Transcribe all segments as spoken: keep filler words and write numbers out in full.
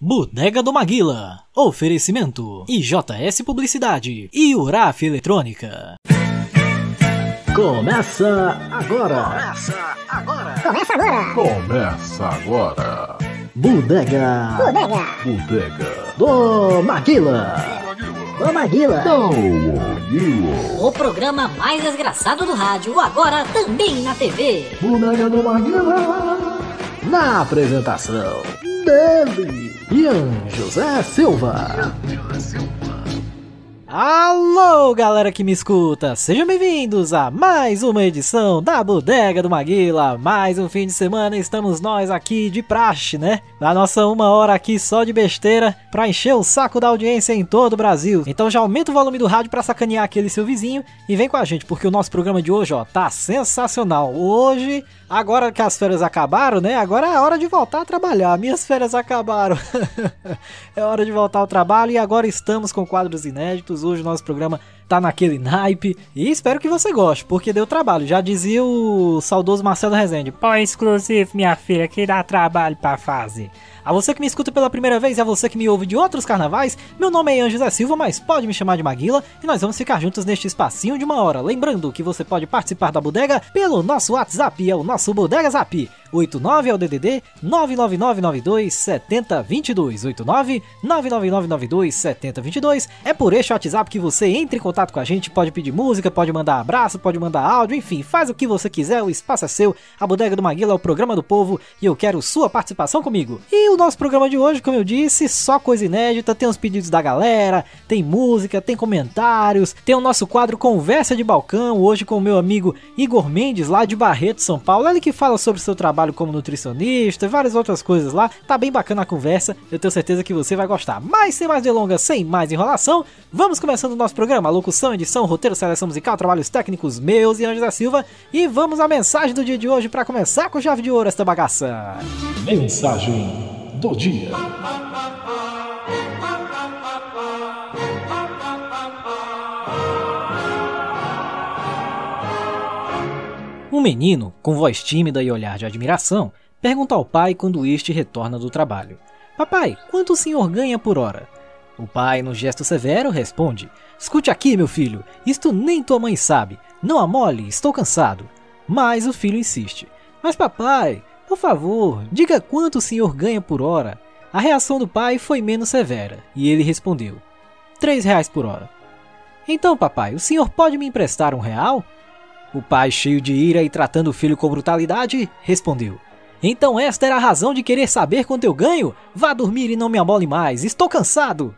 Bodega do Maguila, oferecimento I J S Publicidade e Yuraf Eletrônica. Começa agora. Começa agora. Começa agora. Começa agora. Bodega. Bodega. Bodega do Maguila. Do Maguila. Do Maguila. O programa mais desgraçado do rádio, agora também na T V. Bodega do Maguila. Na apresentação dele, Ian José Silva. Alô, galera que me escuta, sejam bem-vindos a mais uma edição da Bodega do Maguila. Mais um fim de semana, estamos nós aqui de praxe, né? Na nossa uma hora aqui só de besteira pra encher o saco da audiência em todo o Brasil. Então já aumenta o volume do rádio pra sacanear aquele seu vizinho e vem com a gente, porque o nosso programa de hoje, ó, tá sensacional. Hoje, agora que as férias acabaram, né? Agora é a hora de voltar a trabalhar. Minhas férias acabaram. É hora de voltar ao trabalho e agora estamos com quadros inéditos. Hoje o nosso programa tá naquele naipe e espero que você goste, porque deu trabalho. Já dizia o saudoso Marcelo Rezende: pô, exclusivo, minha filha, que dá trabalho pra fazer. A você que me escuta pela primeira vez e a você que me ouve de outros carnavais, meu nome é Ian José Silva, mas pode me chamar de Maguila, e nós vamos ficar juntos neste espacinho de uma hora. Lembrando que você pode participar da bodega pelo nosso WhatsApp, é o nosso Bodega Zap. oito nove é o D D D nove nove nove nove dois sete zero dois dois. oito nove nove nove nove dois sete zero dois dois. É por este WhatsApp que você entra em contato com a gente, pode pedir música, pode mandar abraço, pode mandar áudio, enfim, faz o que você quiser, o espaço é seu. A Bodega do Maguila é o programa do povo e eu quero sua participação comigo. E o nosso programa de hoje, como eu disse, só coisa inédita, tem os pedidos da galera, tem música, tem comentários, tem o nosso quadro Conversa de Balcão, hoje com o meu amigo Igor Mendes, lá de Barretos, São Paulo, ele que fala sobre o seu trabalho como nutricionista e várias outras coisas lá. Tá bem bacana a conversa, eu tenho certeza que você vai gostar. Mas sem mais delongas, sem mais enrolação, vamos começando o nosso programa. Locução, edição, roteiro, seleção musical, trabalhos técnicos meus e Anjo da Silva. E vamos à mensagem do dia de hoje para começar com chave de ouro esta bagaça. Mensagem do dia. Um menino, com voz tímida e olhar de admiração, pergunta ao pai quando este retorna do trabalho: papai, quanto o senhor ganha por hora? O pai, num gesto severo, responde: escute aqui, meu filho, isto nem tua mãe sabe, não amole, estou cansado. Mas o filho insiste: mas papai, por favor, diga quanto o senhor ganha por hora. A reação do pai foi menos severa, e ele respondeu: três reais por hora. Então, papai, o senhor pode me emprestar um real? O pai, cheio de ira e tratando o filho com brutalidade, respondeu: então esta era a razão de querer saber quanto eu ganho? Vá dormir e não me amole mais, estou cansado!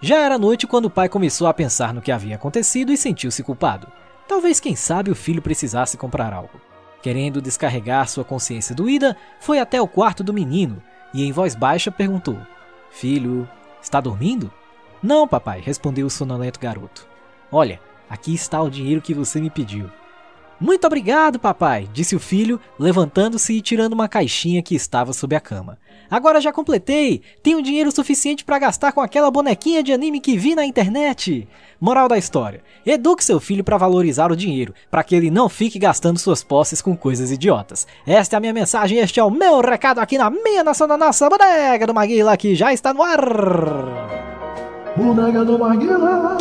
Já era noite quando o pai começou a pensar no que havia acontecido e sentiu-se culpado. Talvez, quem sabe, o filho precisasse comprar algo. Querendo descarregar sua consciência doída, foi até o quarto do menino e em voz baixa perguntou: filho, está dormindo? Não, papai, respondeu o sonolento garoto. Olha, aqui está o dinheiro que você me pediu. Muito obrigado, papai, disse o filho, levantando-se e tirando uma caixinha que estava sob a cama. Agora já completei, tenho dinheiro suficiente para gastar com aquela bonequinha de anime que vi na internet. Moral da história: eduque seu filho para valorizar o dinheiro, para que ele não fique gastando suas posses com coisas idiotas. Esta é a minha mensagem, este é o meu recado aqui na minha nação, na nossa Bodega do Maguila, que já está no ar. Bodega do Maguila.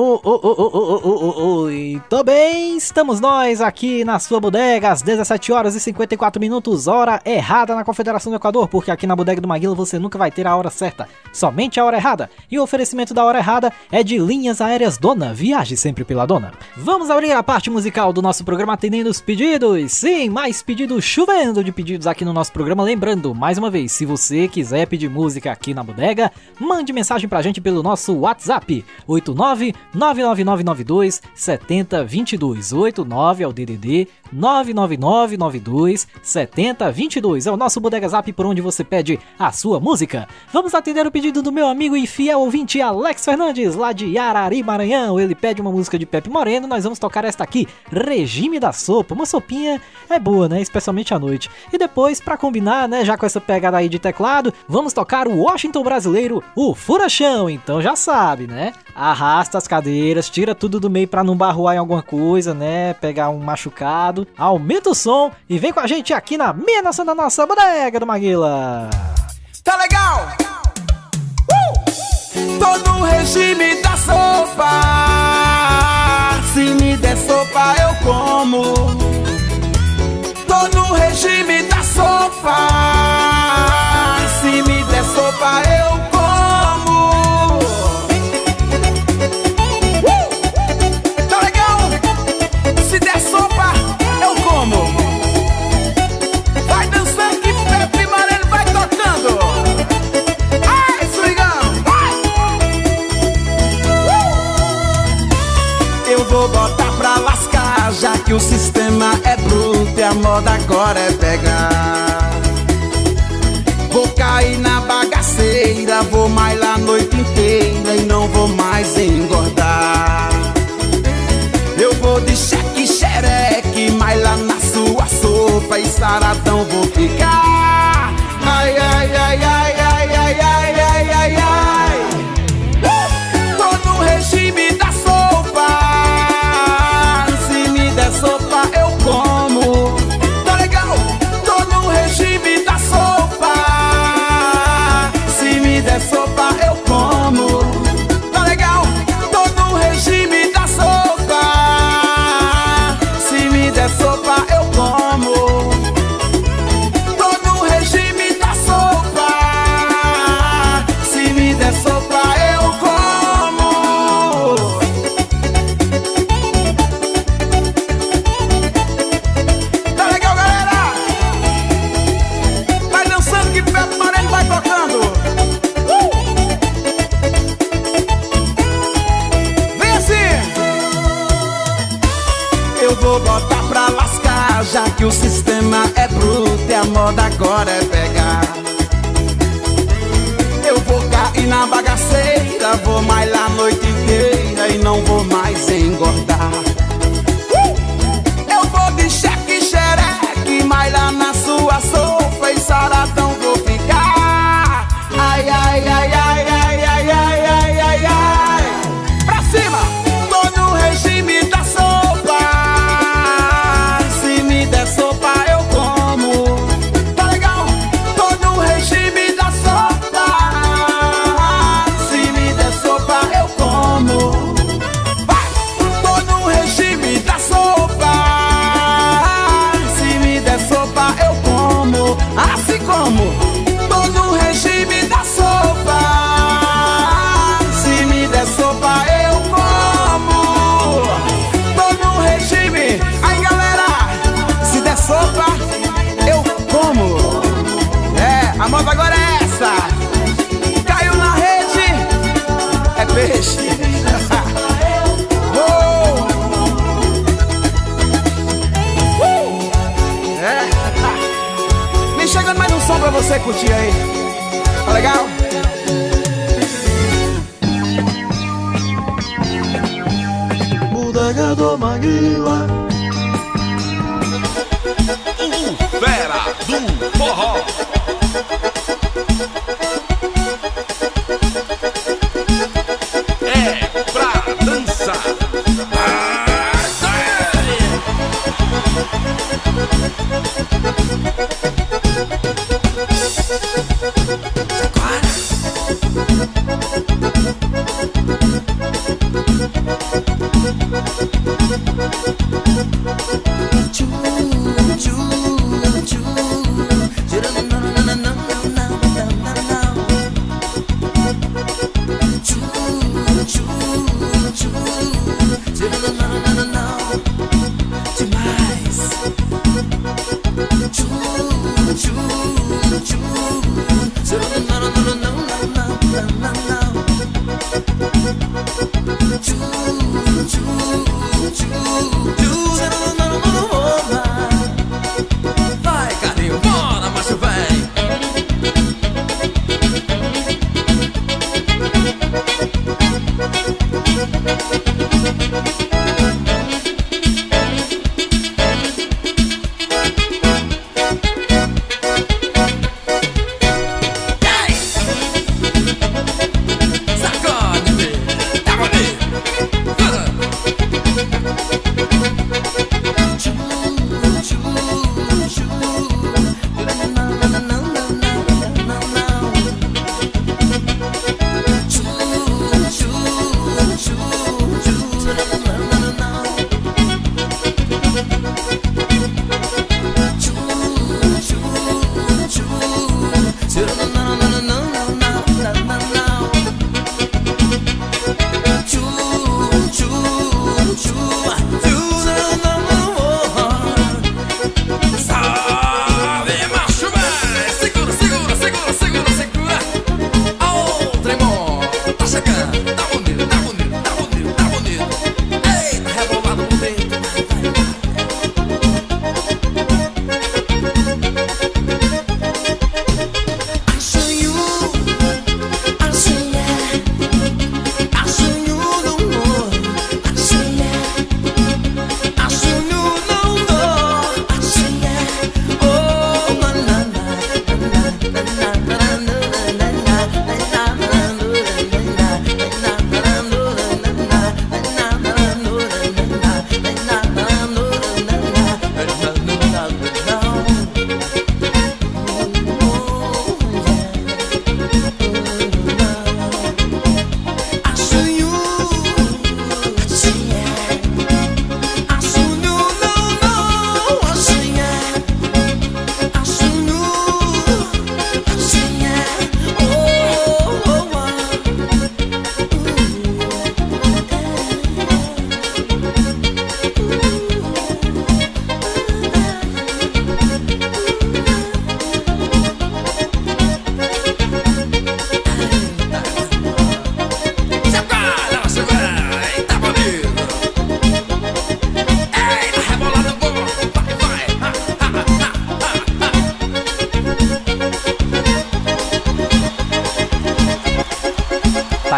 Muito bem, estamos nós aqui na sua bodega às dezessete horas e cinquenta e quatro minutos, hora errada na Confederação do Equador, porque aqui na Bodega do Maguila você nunca vai ter a hora certa, somente a hora errada. E o oferecimento da hora errada é de Linhas Aéreas Dona, viaje sempre pela Dona. Vamos abrir a parte musical do nosso programa atendendo os pedidos. Sim, mais pedidos, chovendo de pedidos aqui no nosso programa. Lembrando, mais uma vez, se você quiser pedir música aqui na bodega, mande mensagem pra gente pelo nosso WhatsApp. oito nove nove nove nove nove dois sete zero dois dois. oito nove é o D D D nove nove nove nove dois sete zero dois dois. É o nosso Bodega Zap, por onde você pede a sua música. Vamos atender o pedido do meu amigo e fiel ouvinte Alex Fernandes, lá de Arari, Maranhão. Ele pede uma música de Pepe Moreno, nós vamos tocar esta aqui, Regime da Sopa. Uma sopinha é boa, né? Especialmente à noite. E depois, pra combinar, né, já com essa pegada aí de teclado, vamos tocar o Washington Brasileiro, o Furachão. Então já sabe, né? arrasta as cadeiras, tira tudo do meio pra não barroar em alguma coisa, né? Pegar um machucado, aumenta o som e vem com a gente aqui na minha nação da nossa bodega do Maguila. Tá legal! Uh! Tô no regime da sopa, se me der sopa eu como. Tô no regime da sopa, se me der sopa eu como. Já que o sistema é bruto e a moda agora é pegar, vou cair na bagaceira, vou mailar a noite inteira e não vou mais engordar. Eu vou de cheque xereque, mailar na sua sopa e saradão vou ficar. Ai, ai, ai, ai, ai, ai, ai, ai, ai, ai. Uh! Tô no regime da sopa, sopa eu como. Tá legal? Tô no regime da sopa, se me der sopa eu como. Tá legal? Tô no regime da sopa, se me der sopa eu como. Tô no regime da sopa, se me der sopa eu como. Já que o sistema é bruto e a moda agora é pegar, eu vou cair na bagaceira, vou mailar a noite inteira e não vou mais engordar. Eu vou de cheque xereque, mailar na sua sopa e saradão vou ficar. Ai, ai, ai, ai, ai, ai, ai, ai, ai, ai. Pra cima! Tô no regime da sopa, sopa eu como. Tá legal? Tô no regime da sopa, se me der sopa eu como. Vai! Tô no regime da sopa, se me der sopa eu como. Assim como. Tô no regime da sopa, se me der sopa eu como. Tô no regime. Aí galera, sopa eu como. É, a moda agora é essa. Caiu na rede, é peixe. Oh. É. Me chegando mais um som pra você curtir aí. Tá legal? Bodega do Maguila, fera do forró. É pra dançar. Agora.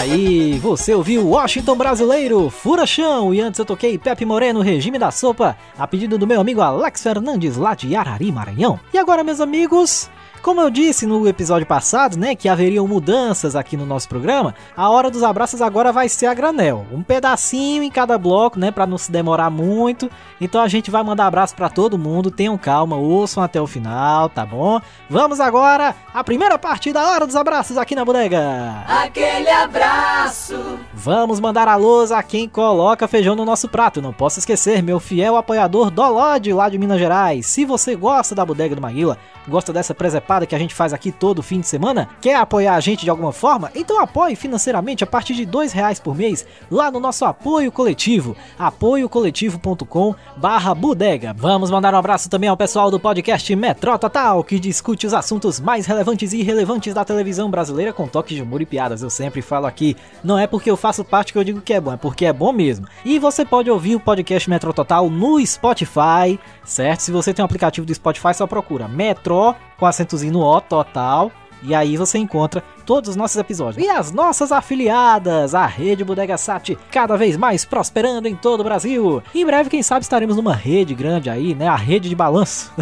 aí, você ouviu Washington Brasileiro, Fura Chão, e antes eu toquei Pepe Moreno, Regime da Sopa, a pedido do meu amigo Alex Fernandes, lá de Arari, Maranhão. E agora, meus amigos, como eu disse no episódio passado, né, que haveriam mudanças aqui no nosso programa, a hora dos abraços agora vai ser a granel. Um pedacinho em cada bloco, né, pra não se demorar muito. Então a gente vai mandar abraço pra todo mundo, tenham calma, ouçam até o final, tá bom? Vamos agora à primeira parte da hora dos abraços aqui na bodega. Aquele abraço! Vamos mandar alôs a quem coloca feijão no nosso prato. Não posso esquecer, meu fiel apoiador Dolode, lá de Minas Gerais. Se você gosta da Bodega do Maguila, gosta dessa presepada que a gente faz aqui todo fim de semana, quer apoiar a gente de alguma forma? Então apoie financeiramente a partir de dois reais por mês lá no nosso apoio coletivo, apoio coletivo ponto com barra bodega. Vamos mandar um abraço também ao pessoal do podcast Metrô Total, que discute os assuntos mais relevantes e irrelevantes da televisão brasileira com toques de humor e piadas. Eu sempre falo aqui, não é porque eu faço parte que eu digo que é bom, é porque é bom mesmo. E você pode ouvir o podcast Metrô Total no Spotify, certo? Se você tem um aplicativo do Spotify, só procura Metrô com acentos no O Total, e aí você encontra todos os nossos episódios. E as nossas afiliadas, a Rede Bodega Sat, cada vez mais prosperando em todo o Brasil. Em breve, quem sabe, estaremos numa rede grande aí, né? A rede de balanço.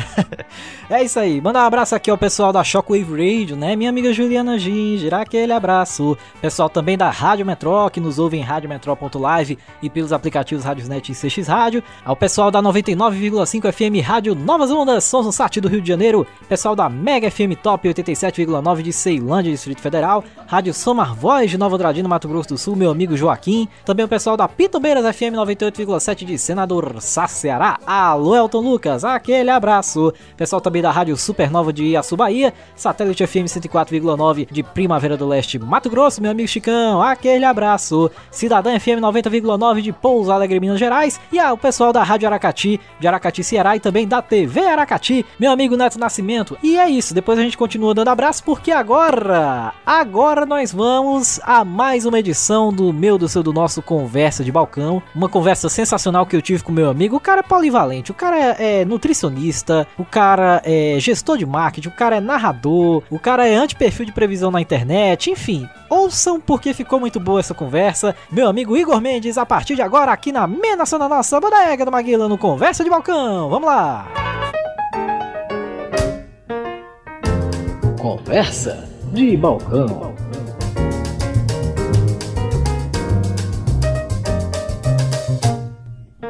É isso aí. Mandar um abraço aqui ao pessoal da Shockwave Radio, né? Minha amiga Juliana Ging, aquele abraço. Pessoal também da Rádio Metro, que nos ouve em rádio metro ponto live e pelos aplicativos Rádiosnet e C X Rádio. Ao pessoal da noventa e nove vírgula cinco F M Rádio Novas Ondas, Sons do Sat do Rio de Janeiro. Pessoal da Mega F M Top oitenta e sete vírgula nove de Ceilândia, Distrito Federal. Rádio Somar Voz de Nova Andradina, Mato Grosso do Sul, meu amigo Joaquim. Também o pessoal da Pinto Beiras F M noventa e oito vírgula sete de Senador Sá, Ceará. Alô, Elton Lucas, aquele abraço. Pessoal também da Rádio Supernova de Iaçu, Bahia. Satélite F M cento e quatro vírgula nove de Primavera do Leste, Mato Grosso, meu amigo Chicão, aquele abraço. Cidadã F M noventa vírgula nove de Pouso Alegre, Minas Gerais. E ah, o pessoal da Rádio Aracati, de Aracati, Ceará, e também da T V Aracati, meu amigo Neto Nascimento. E é isso, depois a gente continua dando abraço, porque agora... Agora nós vamos a mais uma edição do meu, do seu, do nosso Conversa de Balcão. Uma conversa sensacional que eu tive com meu amigo. O cara é polivalente, o cara é nutricionista, o cara é gestor de marketing, o cara é narrador, o cara é anti-perfil de previsão na internet, enfim. Ouçam porque ficou muito boa essa conversa. Meu amigo Igor Mendes, a partir de agora aqui na Menação da Nossa Bodega do Maguila no Conversa de Balcão. Vamos lá! Conversa de balcão.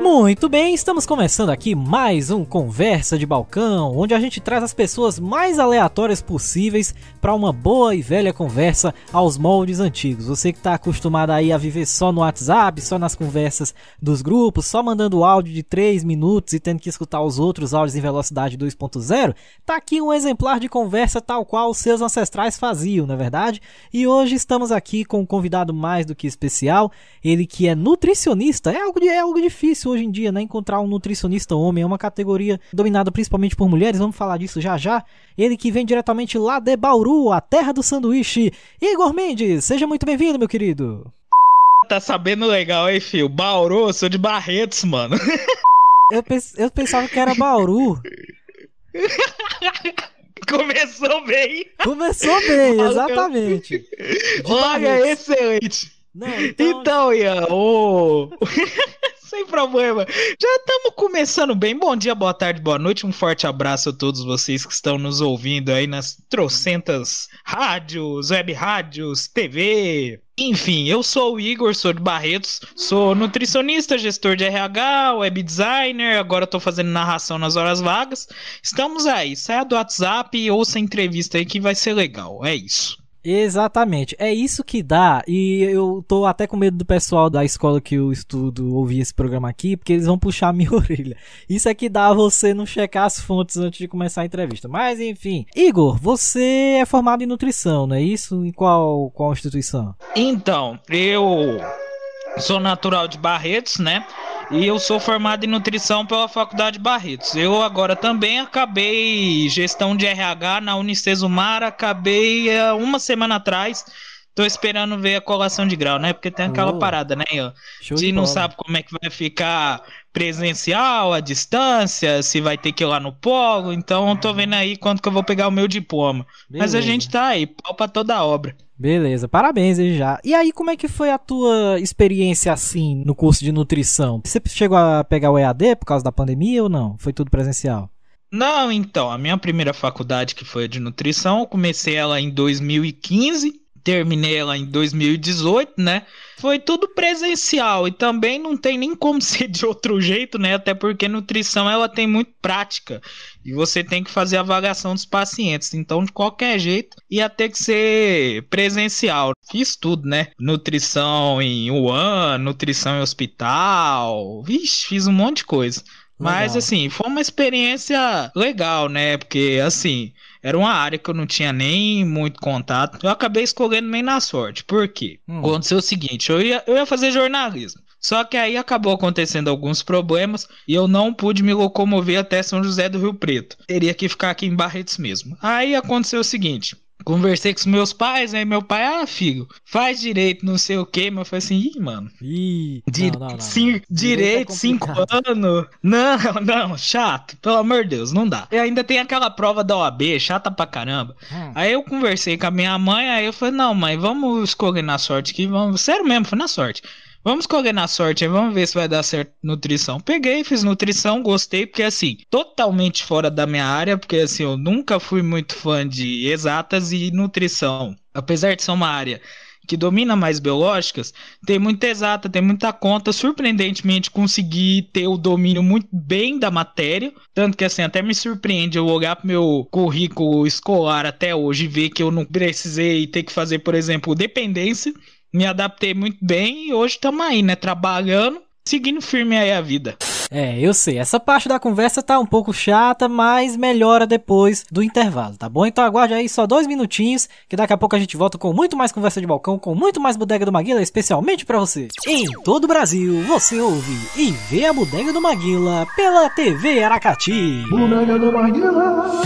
Muito bem, estamos começando aqui mais um Conversa de Balcão, onde a gente traz as pessoas mais aleatórias possíveis para uma boa e velha conversa aos moldes antigos. Você que está acostumado aí a viver só no WhatsApp, só nas conversas dos grupos, só mandando áudio de três minutos e tendo que escutar os outros áudios em velocidade dois ponto zero, tá aqui um exemplar de conversa tal qual os seus ancestrais faziam, não é verdade? E hoje estamos aqui com um convidado mais do que especial, ele que é nutricionista. É algo, de, é algo difícil hoje Hoje em dia, né? Encontrar um nutricionista homem é uma categoria dominada principalmente por mulheres. Vamos falar disso já já. Ele que vem diretamente lá de Bauru, a terra do sanduíche. Igor Mendes, seja muito bem-vindo, meu querido. Tá sabendo legal, hein, filho? Bauru, eu sou de Barretos, mano. Eu, pens- eu pensava que era Bauru. Começou bem. Começou bem, exatamente. Olha, excelente. Não, então... então, Ian, oh... sem problema, já estamos começando bem. Bom dia, boa tarde, boa noite, um forte abraço a todos vocês que estão nos ouvindo aí nas trocentas rádios, web rádios, T V... Enfim, eu sou o Igor, sou de Barretos, sou nutricionista, gestor de R H, web designer, agora estou fazendo narração nas horas vagas. Estamos aí, saia do WhatsApp e ouça a entrevista aí que vai ser legal, é isso. Exatamente, é isso que dá. E eu tô até com medo do pessoal da escola que eu estudo ouvir esse programa aqui, porque eles vão puxar a minha orelha. Isso é que dá você não checar as fontes antes de começar a entrevista. Mas enfim, Igor, você é formado em nutrição, não é isso? Em qual, qual instituição? Então, eu sou natural de Barretos, né? E eu sou formado em nutrição pela Faculdade Barretos. Eu agora também acabei gestão de R H na Unicesumar, acabei uma semana atrás. Tô esperando ver a colação de grau, né? Porque tem aquela oh, parada, né? De, de não sabe como é que vai ficar presencial, a distância, se vai ter que ir lá no polo. Então, tô vendo aí quando que eu vou pegar o meu diploma. Beleza. Mas a gente tá aí, pau pra toda a obra. Beleza, parabéns aí já. E aí, como é que foi a tua experiência assim no curso de nutrição? Você chegou a pegar o E A D por causa da pandemia ou não? Foi tudo presencial? Não, então, a minha primeira faculdade, que foi a de nutrição, eu comecei ela em dois mil e quinze, terminei ela em dois mil e dezoito, né? Foi tudo presencial e também não tem nem como ser de outro jeito, né? Até porque nutrição ela tem muito prática e você tem que fazer a avaliação dos pacientes. Então, de qualquer jeito, ia ter que ser presencial. Fiz tudo, né? Nutrição em U A M, nutrição em hospital, vixe, fiz um monte de coisa. Mas, legal. Assim, foi uma experiência legal, né? Porque, assim, era uma área que eu não tinha nem muito contato. Eu acabei escolhendo meio na sorte. Por quê? Hum. Aconteceu o seguinte, eu ia, eu ia fazer jornalismo. Só que aí acabou acontecendo alguns problemas e eu não pude me locomover até São José do Rio Preto. Teria que ficar aqui em Barretos mesmo. Aí aconteceu o seguinte... Conversei com os meus pais, aí meu pai, ah, filho, faz direito, não sei o que, mas eu falei assim, ih, mano, Ih, dire... não, não, não. Cin... direito, cinco anos, não, não, chato, pelo amor de Deus, não dá. E ainda tem aquela prova da O A B, chata pra caramba. Hum. Aí eu conversei com a minha mãe, aí eu falei, não, mãe, vamos escolher na sorte aqui, vamos, sério mesmo, foi na sorte. Vamos escolher na sorte, vamos ver se vai dar certo nutrição. Peguei, fiz nutrição, gostei, porque assim, totalmente fora da minha área, porque assim, eu nunca fui muito fã de exatas e nutrição. Apesar de ser uma área que domina mais biológicas, tem muita exata, tem muita conta, surpreendentemente consegui ter o domínio muito bem da matéria, tanto que assim, até me surpreende eu olhar pro meu currículo escolar até hoje e ver que eu não precisei ter que fazer, por exemplo, dependência. Me adaptei muito bem e hoje estamos aí, né? Trabalhando, seguindo firme aí a vida. É, eu sei. Essa parte da conversa tá um pouco chata, mas melhora depois do intervalo, tá bom? Então aguarde aí só dois minutinhos, que daqui a pouco a gente volta com muito mais conversa de balcão, com muito mais Bodega do Maguila, especialmente pra você. Em todo o Brasil, você ouve e vê a Bodega do Maguila pela T V Aracati. Bodega do Maguila...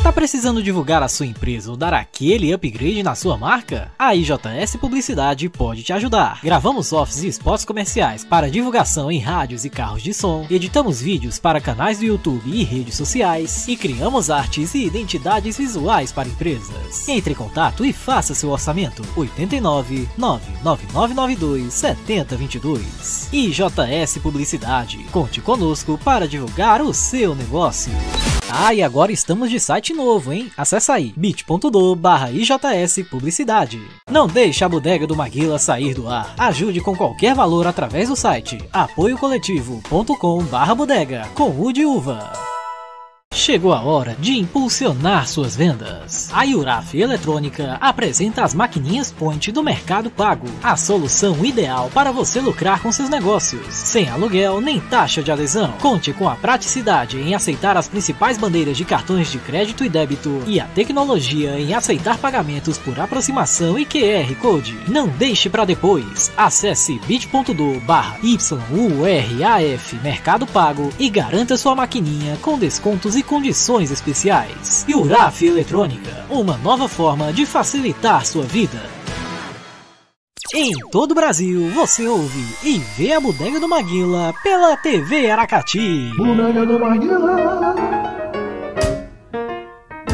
Tá precisando divulgar a sua empresa ou dar aquele upgrade na sua marca? A I J S Publicidade pode te ajudar. Gravamos offs e spots comerciais para divulgação em rádios e carros de som, editamos vídeos para canais do YouTube e redes sociais e criamos artes e identidades visuais para empresas. Entre em contato e faça seu orçamento. oito nove, nove nove nove nove dois, sete zero dois dois. I J S Publicidade. Conte conosco para divulgar o seu negócio. Ah, e agora estamos de site novo, hein? Acesse aí bit ponto do barra I J S Publicidade. Não deixe a Bodega do Maguila sair do ar. Ajude com qualquer valor através do site apoio coletivo ponto com barra bodega com U de uva. Chegou a hora de impulsionar suas vendas. A Yuraf Eletrônica apresenta as maquininhas Point do Mercado Pago, a solução ideal para você lucrar com seus negócios, sem aluguel nem taxa de adesão. Conte com a praticidade em aceitar as principais bandeiras de cartões de crédito e débito e a tecnologia em aceitar pagamentos por aproximação e Q R Code. Não deixe para depois. Acesse bit ponto do barra Y U R A F Mercado Pago e garanta sua maquininha com descontos e condições especiais. E o Yuraf Eletrônica, uma nova forma de facilitar sua vida. Em todo o Brasil, você ouve e vê a Bodega do Maguila pela T V Aracati. Bodega do Maguila.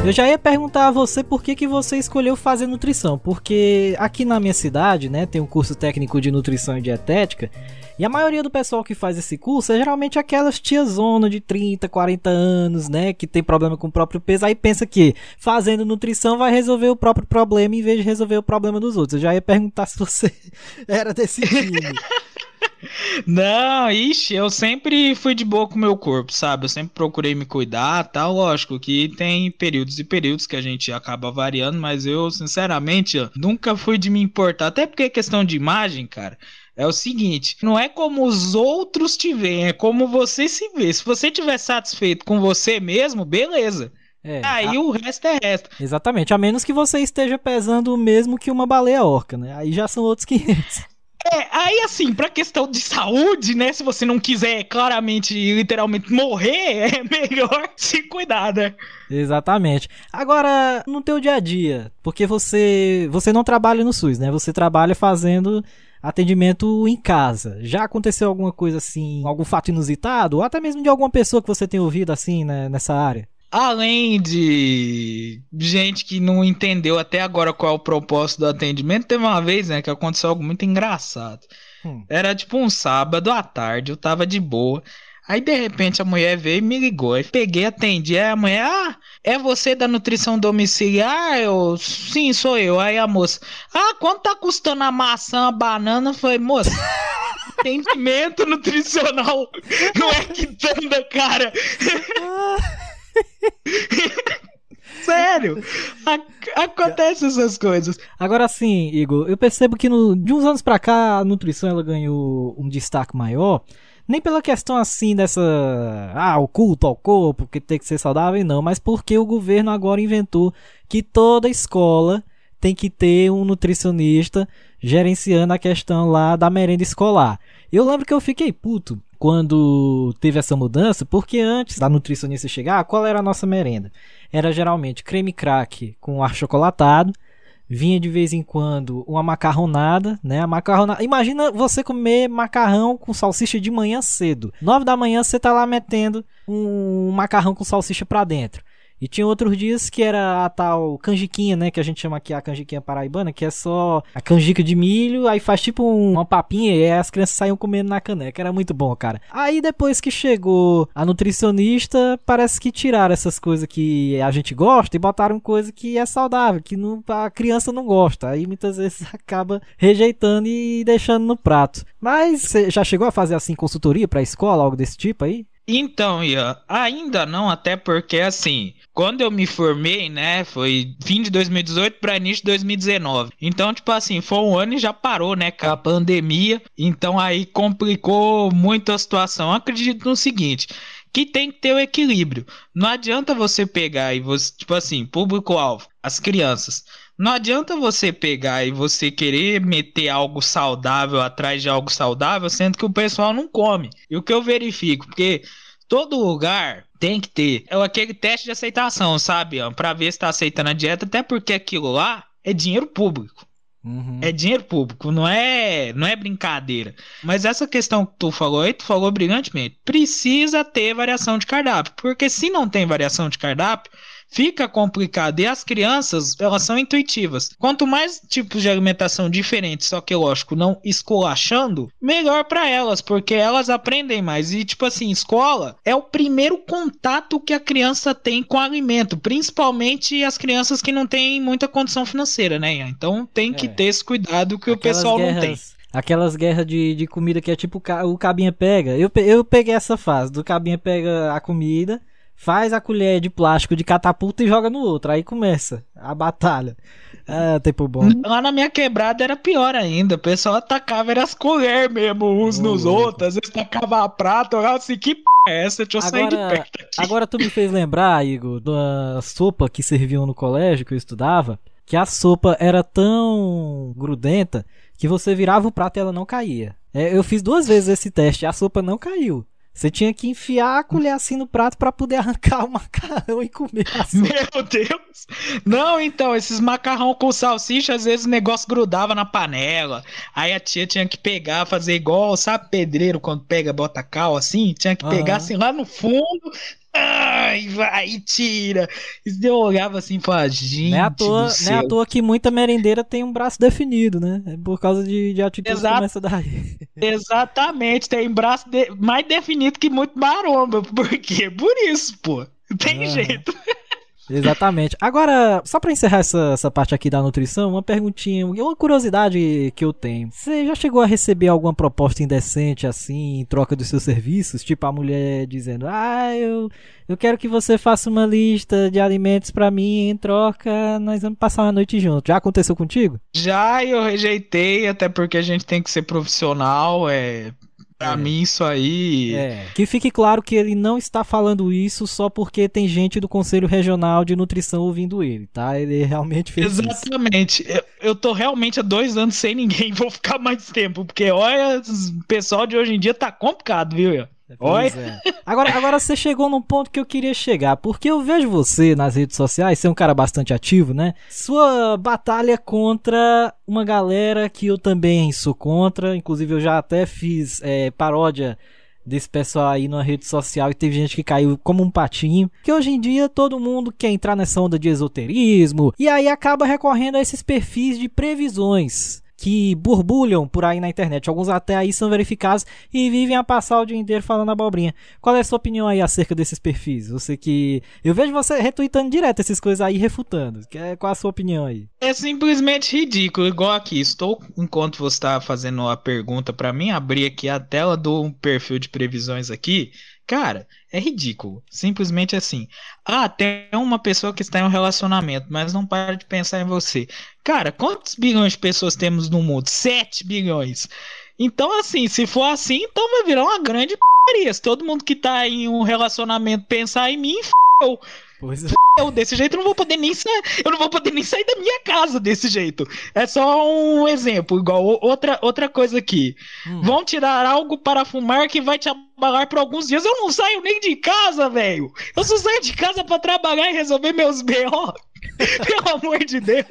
Eu já ia perguntar a você por que que você escolheu fazer nutrição, porque aqui na minha cidade, né, tem um curso técnico de nutrição e dietética, e a maioria do pessoal que faz esse curso é geralmente aquelas tiazona de trinta, quarenta anos, né, que tem problema com o próprio peso, aí pensa que fazendo nutrição vai resolver o próprio problema em vez de resolver o problema dos outros. Eu já ia perguntar se você era desse time. Não, ixi, eu sempre fui de boa com o meu corpo, sabe? Eu sempre procurei me cuidar, tá? Lógico que tem períodos e períodos que a gente acaba variando, mas eu, sinceramente, eu nunca fui de me importar. Até porque é questão de imagem, cara. É o seguinte, não é como os outros te veem, é como você se vê. Se você estiver satisfeito com você mesmo, beleza. É, aí a... o resto é resto. Exatamente, a menos que você esteja pesando o mesmo que uma baleia orca, né? Aí já são outros quinhentos. É, aí assim, pra questão de saúde, né, se você não quiser claramente, literalmente morrer, é melhor se cuidar, né? Exatamente. Agora, no teu dia a dia, porque você, você não trabalha no SUS, né? Você trabalha fazendo atendimento em casa. Já aconteceu alguma coisa assim, algum fato inusitado? Ou até mesmo de alguma pessoa que você tem ouvido assim, né, nessa área? Além de gente que não entendeu até agora qual é o propósito do atendimento, teve uma vez, né, que aconteceu algo muito engraçado. Hum. Era tipo um sábado à tarde, eu tava de boa. Aí, de repente, a mulher veio e me ligou. Eu peguei, atendi. Aí a mulher, ah, é você da nutrição domiciliar? Eu, sim, sou eu. Aí a moça, ah, quanto tá custando a maçã, a banana? Eu falei, moça, atendimento nutricional não é quitanda, cara. Sério, a- acontecem essas coisas. Agora sim, Igor, eu percebo que no, de uns anos pra cá a nutrição ela ganhou um destaque maior. Nem pela questão assim dessa, ah, o culto ao corpo, que tem que ser saudável, não, mas porque o governo agora inventou que toda escola tem que ter um nutricionista gerenciando a questão lá da merenda escolar. Eu lembro que eu fiquei puto quando teve essa mudança, porque antes da nutricionista chegar, qual era a nossa merenda? Era geralmente creme crack com achocolatado, vinha de vez em quando uma macarronada, né? A macarronada. Imagina você comer macarrão com salsicha de manhã cedo. nove da manhã você tá lá metendo um macarrão com salsicha pra dentro. E tinha outros dias que era a tal canjiquinha, né? Que a gente chama aqui a canjiquinha paraibana, que é só a canjica de milho, aí faz tipo um, uma papinha e as crianças saíam comendo na caneca. Era muito bom, cara. Aí depois que chegou a nutricionista, parece que tiraram essas coisas que a gente gosta e botaram coisa que é saudável, que não, a criança não gosta. Aí muitas vezes acaba rejeitando e deixando no prato. Mas você já chegou a fazer assim consultoria pra escola, algo desse tipo aí? Então, Ian, ainda não, até porque, assim, quando eu me formei, né, foi fim de dois mil e dezoito para início de dois mil e dezenove. Então, tipo assim, foi um ano e já parou, né, com a pandemia. Então, aí complicou muito a situação. Eu acredito no seguinte, que tem que ter o equilíbrio. Não adianta você pegar e você, tipo assim, público-alvo, as crianças. Não adianta você pegar e você querer meter algo saudável atrás de algo saudável, sendo que o pessoal não come. E o que eu verifico, porque todo lugar tem que ter é aquele teste de aceitação, sabe? Pra ver se tá aceitando a dieta, até porque aquilo lá é dinheiro público. Uhum. É dinheiro público, não é, não é brincadeira. Mas essa questão que tu falou aí, tu falou brilhantemente. Precisa ter variação de cardápio, porque se não tem variação de cardápio, fica complicado. E as crianças, elas são intuitivas. Quanto mais tipos de alimentação diferentes, só que lógico, não esculachando, melhor para elas, porque elas aprendem mais. E tipo assim, escola é o primeiro contato que a criança tem com o alimento, principalmente as crianças que não têm muita condição financeira, né, Ian? Então tem que é. ter esse cuidado que Aquelas o pessoal guerras... não tem. Aquelas guerras de, de comida que é tipo o cabinha pega. Eu, eu peguei essa fase do cabinha pega a comida, faz a colher de plástico de catapulta e joga no outro. Aí começa a batalha. Ah, tempo bom. Lá na minha quebrada era pior ainda. O pessoal atacava era as colheres mesmo, uns Ui. nos outros. Às vezes tacava a prata. Eu assim, que p*** é essa? Deixa eu agora, sair de perto aqui. Agora tu me fez lembrar, Igor, da sopa que serviam no colégio que eu estudava, que a sopa era tão grudenta que você virava o prato e ela não caía. Eu fiz duas vezes esse teste e a sopa não caiu. Você tinha que enfiar a colher assim no prato pra poder arrancar o macarrão e comer assim. Meu Deus! Não, então, esses macarrão com salsicha, às vezes o negócio grudava na panela. Aí a tia tinha que pegar, fazer igual, sabe, pedreiro quando pega, bota cal assim? Tinha que uhum. pegar assim lá no fundo. Ai, vai, tira. Eu olhava assim e falava, gente. Não é à toa, não é à toa que muita merendeira tem um braço definido, né? É por causa de, de atitude Exato, que começa daí. Exatamente, tem braço de, mais definido que muito maromba. Por quê? Por isso, pô. Tem ah, jeito. Exatamente. Agora, só pra encerrar essa, essa parte aqui da nutrição, uma perguntinha, uma curiosidade que eu tenho. Você já chegou a receber alguma proposta indecente, assim, em troca dos seus serviços? Tipo a mulher dizendo, ah, eu, eu quero que você faça uma lista de alimentos pra mim, em troca nós vamos passar uma noite juntos. Já aconteceu contigo? Já, eu rejeitei, até porque a gente tem que ser profissional, é... Pra é. mim isso aí... É. Que fique claro que ele não está falando isso só porque tem gente do Conselho Regional de Nutrição ouvindo ele, tá? Ele realmente fez Exatamente. isso. Exatamente. Eu, eu tô realmente há dois anos sem ninguém, vou ficar mais tempo, porque olha, o pessoal de hoje em dia tá complicado, viu? Oi? É. Agora, agora você chegou num ponto que eu queria chegar, porque eu vejo você nas redes sociais, você é um cara bastante ativo, né? Sua batalha contra uma galera que eu também sou contra, inclusive eu já até fiz é, paródia desse pessoal aí na rede social e teve gente que caiu como um patinho, que hoje em dia todo mundo quer entrar nessa onda de esoterismo e aí acaba recorrendo a esses perfis de previsões que borbulham por aí na internet. Alguns até aí são verificados e vivem a passar o dia inteiro falando abobrinha. Qual é a sua opinião aí acerca desses perfis? Você que... Eu vejo você retweetando direto essas coisas aí, refutando. Qual é a sua opinião aí? É simplesmente ridículo. Igual aqui, estou... Enquanto você está fazendo uma pergunta para mim, abrir aqui a tela do perfil de previsões aqui. Cara, é ridículo. Simplesmente assim. Ah, tem uma pessoa que está em um relacionamento, mas não para de pensar em você. Cara, quantos bilhões de pessoas temos no mundo? sete bilhões. Então, assim, se for assim, então vai virar uma grande p***aria. Se todo mundo que tá em um relacionamento pensar em mim, f***. Pois é. Eu, desse jeito, eu não vou poder nem sair, eu não vou poder nem sair da minha casa desse jeito. É só um exemplo, igual outra, outra coisa aqui. Hum. Vão tirar algo para fumar que vai te abalar por alguns dias. Eu não saio nem de casa, velho. Eu só saio de casa para trabalhar e resolver meus B O. Pelo amor de Deus.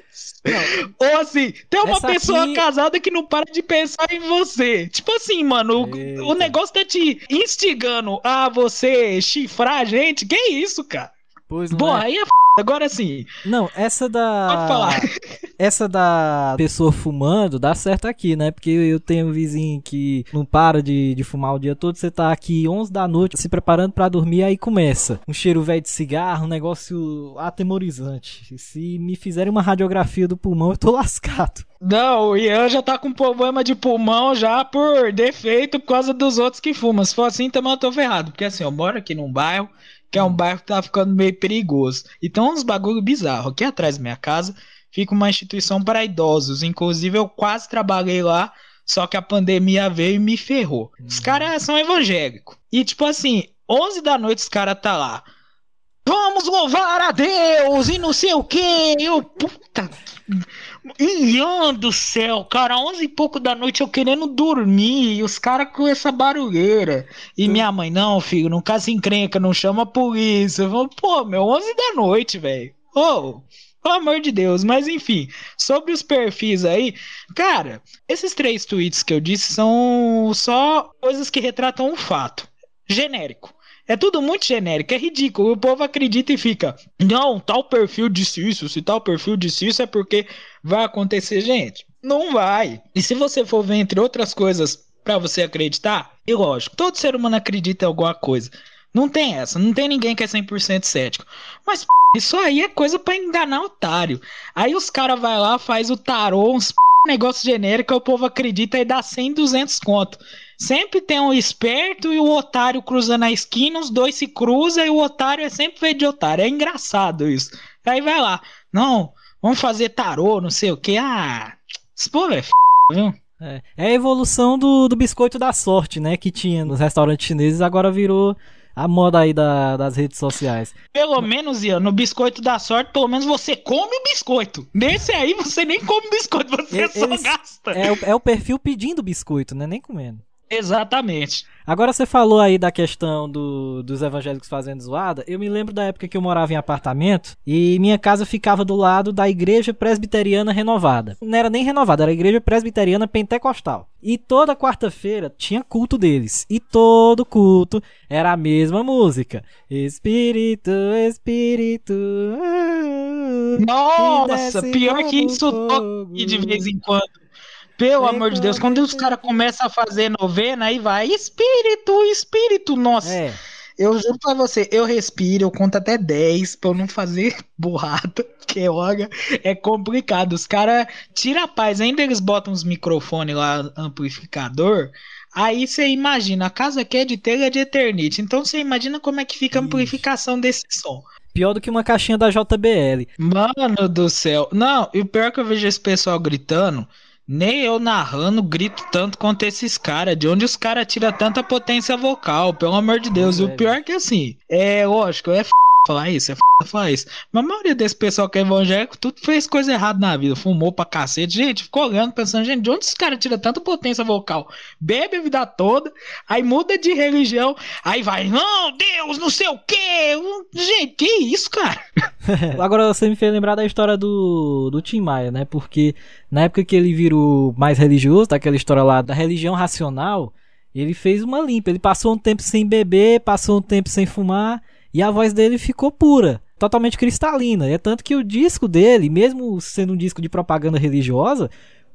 Não. Ou assim, tem uma Essa pessoa aqui... casada que não para de pensar em você. Tipo assim, mano, o, o negócio tá te instigando a você chifrar a gente. Que isso, cara? Pois não. Bom, é. aí é f... Agora sim. Não, essa da... Pode falar. Essa da pessoa fumando dá certo aqui, né? Porque eu tenho um vizinho que não para de, de fumar o dia todo. Você tá aqui onze da noite se preparando pra dormir, aí começa. Um cheiro velho de cigarro, um negócio atemorizante. Se me fizerem uma radiografia do pulmão, eu tô lascado. Não, o Ian já tá com problema de pulmão já por defeito por causa dos outros que fumam. Se for assim, também eu tô ferrado. Porque assim, eu moro aqui num bairro que é um bairro que tá ficando meio perigoso. Então, uns bagulho bizarro. Aqui atrás da minha casa fica uma instituição para idosos. Inclusive, eu quase trabalhei lá, só que a pandemia veio e me ferrou. Uhum. Os caras são evangélicos. E, tipo assim, onze da noite os caras tá lá. Vamos louvar a Deus e não sei o quê. Eu, puta... Ian do céu, cara, onze e pouco da noite eu querendo dormir e os caras com essa barulheira. E minha mãe, não, filho, não casa encrenca, não chama a polícia. Falo, pô, meu, onze da noite, velho. Ô, pelo amor de Deus. Mas enfim, sobre os perfis aí, cara, esses três tweets que eu disse são só coisas que retratam um fato genérico. É tudo muito genérico, é ridículo. O povo acredita e fica, não, tal perfil disse isso, se tal perfil disse isso é porque vai acontecer. Gente, não vai. E se você for ver, entre outras coisas, pra você acreditar, e lógico, todo ser humano acredita em alguma coisa. Não tem essa, não tem ninguém que é cem por cento cético. Mas p... isso aí é coisa pra enganar o otário. Aí os caras vão lá, faz o tarô, uns p... negócio genérico, o povo acredita e dá cem, duzentos conto. Sempre tem um esperto e o otário cruzando a esquina, os dois se cruzam e o otário é sempre feito de otário. É engraçado isso. Aí vai lá, não, vamos fazer tarô, não sei o que. Ah, esse povo é f***, viu? É, é a evolução do, do biscoito da sorte, né, que tinha nos restaurantes chineses, agora virou a moda aí da, das redes sociais. Pelo menos, Ian, no biscoito da sorte, pelo menos você come o biscoito. Nesse aí você nem come o biscoito, você Esse só gasta. É o, é o perfil pedindo biscoito, né? Nem comendo. Exatamente. Agora você falou aí da questão do, dos evangélicos fazendo zoada. Eu me lembro da época que eu morava em apartamento e minha casa ficava do lado da igreja presbiteriana renovada. Não era nem renovada, era a igreja presbiteriana pentecostal. E toda quarta-feira tinha culto deles. E todo culto era a mesma música. Espírito, Espírito... Nossa, pior que isso toque de vez em quando. Pelo amor de Deus, quando os caras começam a fazer novena, aí vai, espírito, espírito, nossa. É. Eu juro pra você, eu respiro, eu conto até dez pra eu não fazer burrada, porque olha, é complicado. Os caras tiram a paz, ainda eles botam uns microfones lá, amplificador, aí você imagina, a casa aqui é de telha de Eternite, então você imagina como é que fica a amplificação desse som. Pior do que uma caixinha da J B L. Mano do céu, não, e o pior que eu vejo esse pessoal gritando... Nem eu narrando grito tanto quanto esses caras. De onde os caras tiram tanta potência vocal, pelo amor de Deus. Não, e velho. O pior é que assim, é lógico, é f... falar isso, é f... falar isso. Mas a maioria desse pessoal que é evangélico, tudo fez coisa errada na vida. Fumou pra cacete. Gente, ficou olhando, pensando, gente, de onde esses caras tiram tanta potência vocal? Bebe a vida toda, aí muda de religião, aí vai, não, Deus, não sei o quê. Gente, que isso, cara? Agora você me fez lembrar da história do, do Tim Maia, né? Porque na época que ele virou mais religioso, daquela história lá da religião racional, ele fez uma limpa. Ele passou um tempo sem beber, passou um tempo sem fumar, e a voz dele ficou pura, totalmente cristalina. É tanto que o disco dele, mesmo sendo um disco de propaganda religiosa,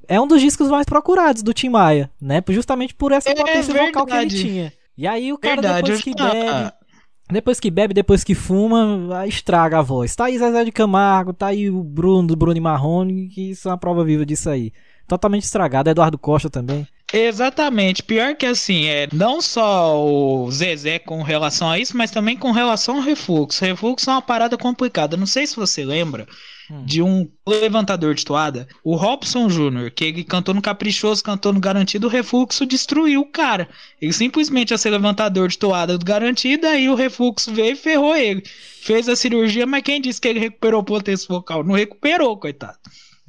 é um dos discos mais procurados do Tim Maia, né? Justamente por essa é potência verdade. vocal que ele tinha. E aí o cara verdade. depois que bebe, depois que bebe, depois que fuma, estraga a voz. Tá aí Zezé de Camargo, tá aí o Bruno, Bruno e Marrone, que são a prova viva disso aí. Totalmente estragado, Eduardo Costa também. Exatamente, pior que assim, é não só o Zezé com relação a isso, mas também com relação ao refluxo. Refluxo é uma parada complicada, não sei se você lembra hum. de um levantador de toada, o Robson Júnior, que ele cantou no Caprichoso, cantou no Garantido, o refluxo destruiu o cara. Ele simplesmente ia ser levantador de toada do Garantido, aí o refluxo veio e ferrou ele. Fez a cirurgia, mas quem disse que ele recuperou o potência vocal? Não recuperou, coitado.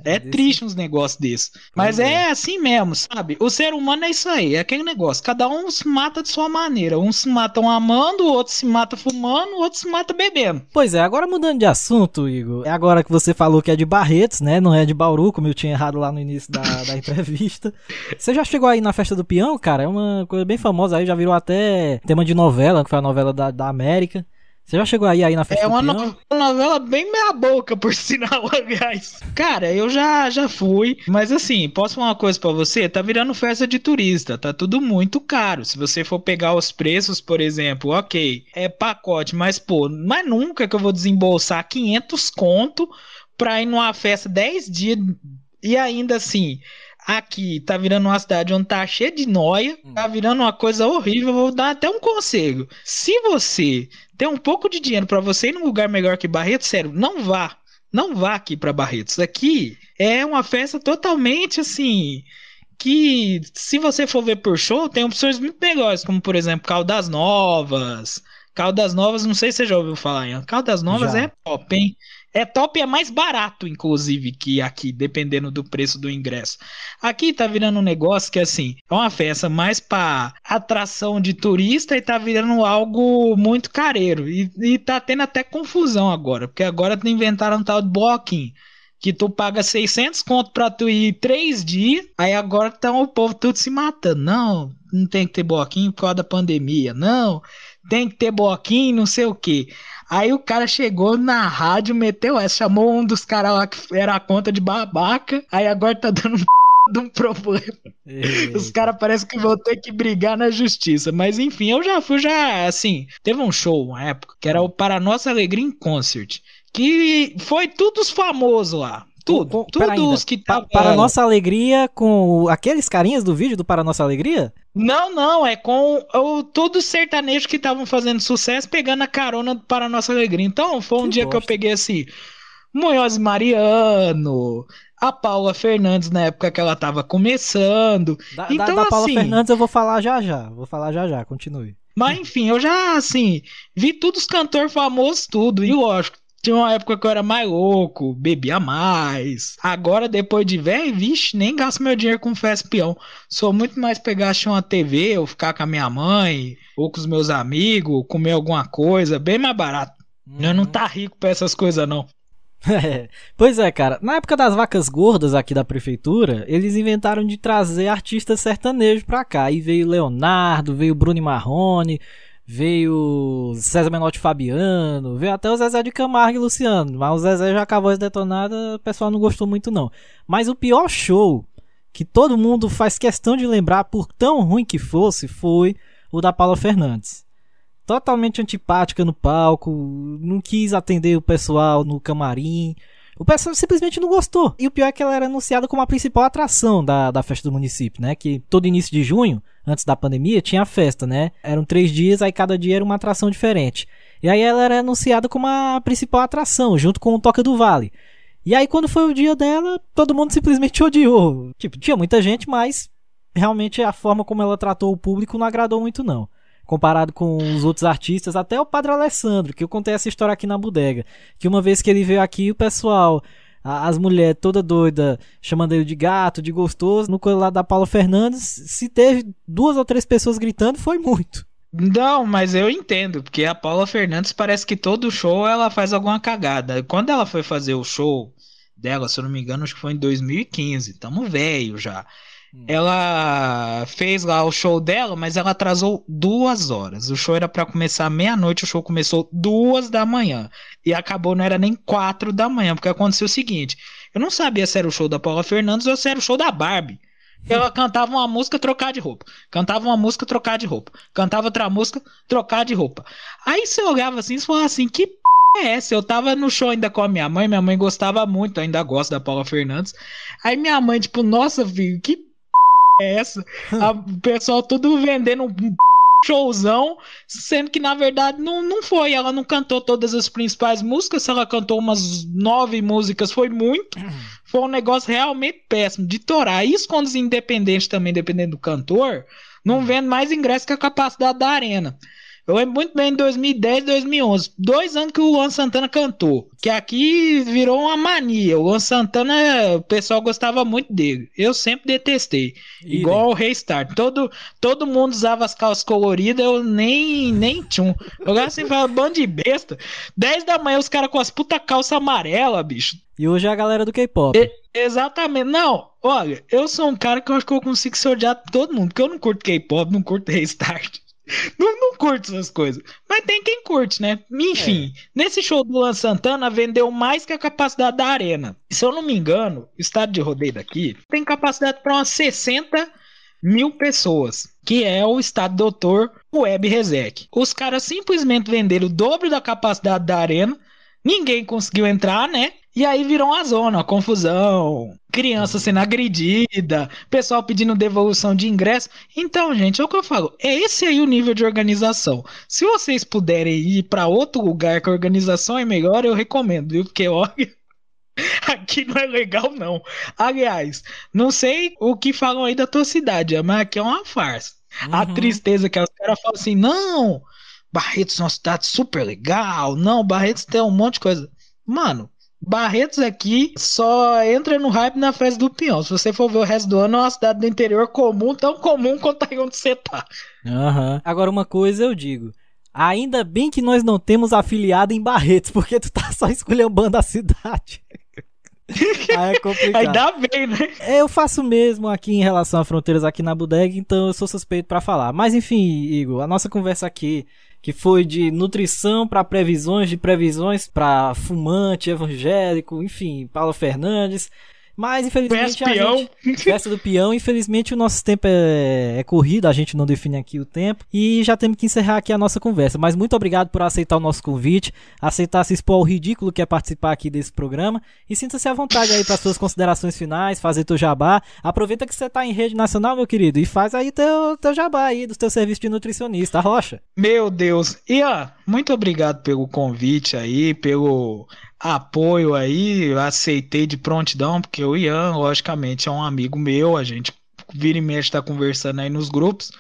É triste uns negócios desses. Mas é. é assim mesmo, sabe? O ser humano é isso aí, é aquele negócio. Cada um se mata de sua maneira. Uns se matam amando, outros se matam fumando, outros se matam bebendo. Pois é, agora mudando de assunto, Igor. É agora que você falou que é de Barretos, né? Não é de Bauru, como eu tinha errado lá no início da, da entrevista. Você já chegou aí na Festa do Peão, cara? É uma coisa bem famosa aí, já virou até tema de novela, que foi a novela da, da América. Você já chegou aí, aí na Festa do Peão? É uma no... novela bem meia boca, por sinal, aliás. Cara, eu já, já fui, mas assim, posso falar uma coisa pra você? Tá virando festa de turista, tá tudo muito caro. Se você for pegar os preços, por exemplo, ok, é pacote, mas pô, mas nunca que eu vou desembolsar quinhentos conto pra ir numa festa dez dias e ainda assim... Aqui tá virando uma cidade onde tá cheia de nóia, tá virando uma coisa horrível. Vou dar até um conselho: se você tem um pouco de dinheiro pra você ir num lugar melhor que Barretos, sério, não vá, não vá aqui pra Barretos. Aqui é uma festa totalmente assim, que se você for ver por show, tem opções muito melhores, como por exemplo Caldas Novas. Caldas Novas, não sei se você já ouviu falar, hein? Caldas Novas já. É top, hein? É top e é mais barato, inclusive, que aqui, dependendo do preço do ingresso. Aqui tá virando um negócio que, assim, é uma festa mais pra atração de turista e tá virando algo muito careiro. E, e tá tendo até confusão agora, porque agora inventaram um tal de bloquinho, que tu paga seiscentos conto pra tu ir três dias, aí agora tá o povo tudo se matando. Não, não tem que ter bloquinho por causa da pandemia, não... Tem que ter bloquinho, não sei o que. Aí o cara chegou na rádio, meteu essa, chamou um dos caras lá que era a conta de babaca. Aí agora tá dando um p... de um problema. Eita. Os caras parecem que vão ter que brigar na justiça. Mas enfim, eu já fui, já assim. Teve um show, uma época, que era o Para Nossa Alegria em Concert. Que foi tudo os famosos lá. Tudo, com, tudo ainda, os que tá, Para é... Nossa Alegria com aqueles carinhas do vídeo do Para Nossa Alegria? Não, não, é com o, todos os sertanejos que estavam fazendo sucesso pegando a carona do Para Nossa Alegria. Então, foi um que dia gosta. que eu peguei assim, Munhoz Mariano, a Paula Fernandes na época que ela tava começando. Da, então, da, da assim, Paula Fernandes eu vou falar já já, vou falar já já, continue. Mas enfim, eu já assim, vi todos os cantores famosos, tudo, e lógico. Tinha uma época que eu era mais louco, bebia mais. Agora, depois de velho, vixe, nem gasto meu dinheiro com festa peão. Sou muito mais pegar assistir uma T V, ou ficar com a minha mãe, ou com os meus amigos, comer alguma coisa, bem mais barato. Uhum. Eu não tá rico pra essas coisas, não. É. Pois é, cara. Na época das vacas gordas aqui da prefeitura, eles inventaram de trazer artistas sertanejos pra cá. E veio Leonardo, veio Bruno Marrone... Veio César Menotti Fabiano, veio até o Zezé de Camargo e Luciano. Mas o Zezé já acabou de detonada, o pessoal não gostou muito não. Mas o pior show, que todo mundo faz questão de lembrar, por tão ruim que fosse, foi o da Paula Fernandes. Totalmente antipática no palco, não quis atender o pessoal no camarim. O pessoal simplesmente não gostou. E o pior é que ela era anunciada como a principal atração da, da festa do município, né? Que todo início de junho, antes da pandemia, tinha a festa, né? Eram três dias, aí cada dia era uma atração diferente. E aí ela era anunciada como a principal atração, junto com o Toca do Vale. E aí quando foi o dia dela, todo mundo simplesmente odiou. Tipo, tinha muita gente, mas realmente a forma como ela tratou o público não agradou muito não. Comparado com os outros artistas, até o Padre Alessandro, que eu contei essa história aqui na bodega, que uma vez que ele veio aqui, o pessoal, a, as mulheres toda doida, chamando ele de gato, de gostoso, no coelho lá da Paula Fernandes, se teve duas ou três pessoas gritando, foi muito. Não, mas eu entendo, porque a Paula Fernandes parece que todo show ela faz alguma cagada. Quando ela foi fazer o show dela, se eu não me engano, acho que foi em dois mil e quinze, tamo velho já. Ela fez lá o show dela, mas ela atrasou duas horas. O show era pra começar meia-noite, o show começou duas da manhã. E acabou, não era nem quatro da manhã, porque aconteceu o seguinte. Eu não sabia se era o show da Paula Fernandes ou se era o show da Barbie. Ela cantava uma música, trocar de roupa. Cantava uma música, trocar de roupa. Cantava outra música, trocar de roupa. Aí você olhava assim e falava assim, que p... é essa? Eu tava no show ainda com a minha mãe, minha mãe gostava muito, ainda gosta da Paula Fernandes. Aí minha mãe, tipo, nossa, filho, que é essa? O pessoal tudo vendendo um showzão, sendo que na verdade não, não foi. Ela não cantou todas as principais músicas, ela cantou umas nove músicas, foi muito. Foi um negócio realmente péssimo de torar. Isso quando os independentes também, dependendo do cantor, não vende mais ingresso que a capacidade da arena. Eu lembro muito bem em dois mil e dez, dois mil e onze, dois anos que o Luan Santana cantou, que aqui virou uma mania. O Luan Santana, o pessoal gostava muito dele, eu sempre detestei, Ida. Igual o Restart, todo, todo mundo usava as calças coloridas, eu nem, nem tchum, eu agora sempre falava, bando de besta, dez da manhã os caras com as puta calça amarela, bicho. E hoje é a galera do K-pop. E, exatamente. Não, olha, eu sou um cara que eu acho que eu consigo se odiar todo mundo, porque eu não curto K-pop, não curto Restart. Não, não curto essas coisas. Mas tem quem curte, né? Enfim, é. Nesse show do Luan Santana vendeu mais que a capacidade da arena. Se eu não me engano, o estádio de rodeio daqui tem capacidade para umas sessenta mil pessoas, que é o estádio Doutor Web Resec. Os caras simplesmente venderam o dobro da capacidade da arena. Ninguém conseguiu entrar, né? E aí virou uma zona, uma confusão, criança sendo agredida, pessoal pedindo devolução de ingresso. Então, gente, é o que eu falo, é esse aí o nível de organização. Se vocês puderem ir para outro lugar que a organização é melhor, eu recomendo, viu? Porque, olha, aqui não é legal, não. Aliás, não sei o que falam aí da tua cidade, mas aqui é uma farsa. Uhum. A tristeza que os caras falam assim, não... Barretos é uma cidade super legal. Não, Barretos tem um monte de coisa. Mano, Barretos aqui só entra no hype na festa do Pinhão. Se você for ver o resto do ano, é uma cidade do interior comum, tão comum quanto aí onde você tá. Uhum. Agora uma coisa eu digo. Ainda bem que nós não temos afiliado em Barretos, porque tu tá só esculhambando a cidade. Aí é complicado. Aí dá bem, né? Eu faço mesmo aqui em relação a fronteiras aqui na bodega, então eu sou suspeito pra falar. Mas enfim, Igor, a nossa conversa aqui, que foi de nutrição para previsões, de previsões para fumante, evangélico, enfim, Paula Fernandes. Mas infelizmente a gente, festa do peão, infelizmente o nosso tempo é, é corrido, a gente não define aqui o tempo e já temos que encerrar aqui a nossa conversa. Mas muito obrigado por aceitar o nosso convite, aceitar se expor ao ridículo que é participar aqui desse programa e sinta-se à vontade aí para suas considerações finais, fazer teu jabá. Aproveita que você tá em rede nacional, meu querido, e faz aí teu, teu jabá aí do teu serviço de nutricionista, rocha. Meu Deus, Ian, muito obrigado pelo convite aí, pelo... apoio aí, eu aceitei de prontidão, porque o Ian, logicamente, é um amigo meu, a gente vira e mexe, tá conversando aí nos grupos,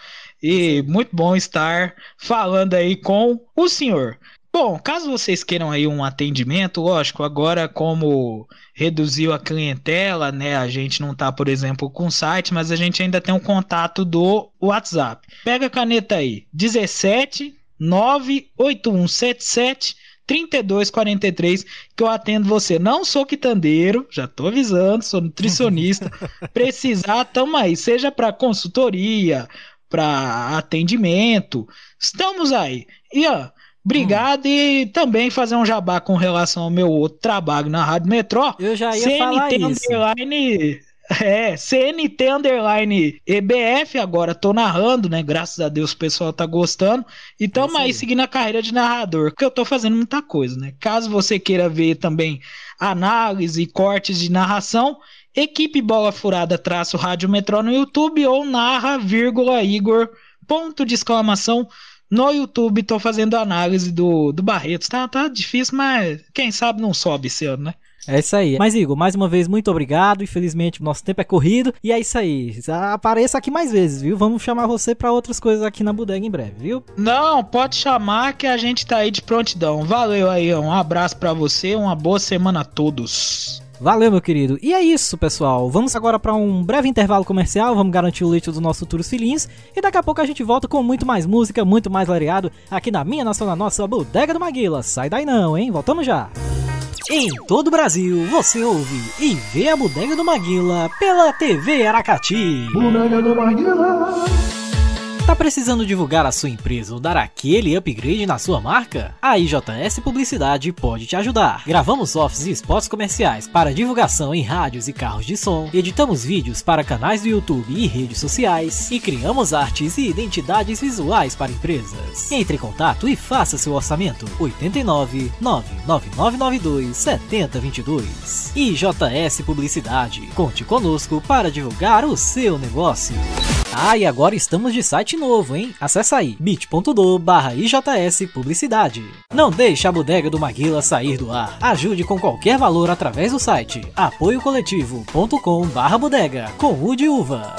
e muito bom estar falando aí com o senhor. Bom, caso vocês queiram aí um atendimento, lógico, agora como reduziu a clientela, né, a gente não tá, por exemplo, com o site, mas a gente ainda tem um contato do WhatsApp. Pega a caneta aí, um sete nove oito um sete sete, trinta e dois quarenta e três, que eu atendo você. Não sou quitandeiro, já tô avisando, sou nutricionista. Precisar, tamo aí. Seja para consultoria, para atendimento, estamos aí. Ian, obrigado hum. e também fazer um jabá com relação ao meu outro trabalho na Rádio Metrô. Eu já ia C N T falar isso. Underline... É, C N T Underline E B F, agora tô narrando, né, graças a Deus o pessoal tá gostando, e tamo é aí seguindo a carreira de narrador, porque eu tô fazendo muita coisa, né, caso você queira ver também análise e cortes de narração, equipe bola furada traço rádio metrô no YouTube ou narra, vírgula, Igor, ponto de exclamação, No YouTube tô fazendo análise do, do Barretos. Tá, tá difícil, mas quem sabe não sobe esse ano, né? É isso aí. Mas, Igor, mais uma vez, muito obrigado. Infelizmente, o nosso tempo é corrido. E é isso aí. Apareça aqui mais vezes, viu? Vamos chamar você para outras coisas aqui na Bodega em breve, viu? Não, pode chamar que a gente tá aí de prontidão. Valeu aí, um abraço para você. Uma boa semana a todos. Valeu, meu querido. E é isso, pessoal. Vamos agora para um breve intervalo comercial. Vamos garantir o leite dos nossos futuros filhinhos. E daqui a pouco a gente volta com muito mais música, muito mais lareado aqui na minha, nossa, na nossa Bodega do Maguila. Sai daí não, hein? Voltamos já. Em todo o Brasil, você ouve e vê a Bodega do Maguila pela T V Aracati. Bodega do Maguila. Tá precisando divulgar a sua empresa ou dar aquele upgrade na sua marca? A I J S Publicidade pode te ajudar. Gravamos offs e spots comerciais para divulgação em rádios e carros de som, editamos vídeos para canais do YouTube e redes sociais e criamos artes e identidades visuais para empresas. Entre em contato e faça seu orçamento. oito nove, nove nove nove nove dois, sete zero dois dois. I J S Publicidade. Conte conosco para divulgar o seu negócio. Ah, e agora estamos de site novo, hein? Acesse aí bit ponto do barra I J S Publicidade. Não deixe a Bodega do Maguila sair do ar. Ajude com qualquer valor através do site apoio coletivo ponto com barra bodega com U de uva.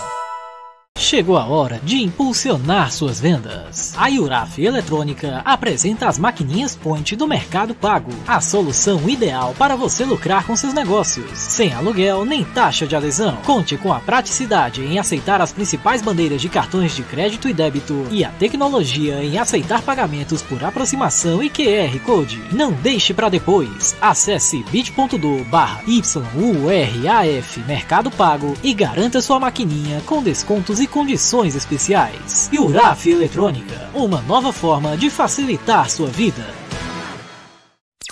Chegou a hora de impulsionar suas vendas. A Yuraf Eletrônica apresenta as maquininhas Point do Mercado Pago, a solução ideal para você lucrar com seus negócios, sem aluguel nem taxa de adesão. Conte com a praticidade em aceitar as principais bandeiras de cartões de crédito e débito e a tecnologia em aceitar pagamentos por aproximação e Q R Code. Não deixe para depois. Acesse bit ponto do barra Y U R A F Mercado Pago e garanta sua maquininha com descontos e condições especiais. Yuraf Eletrônica, uma nova forma de facilitar sua vida.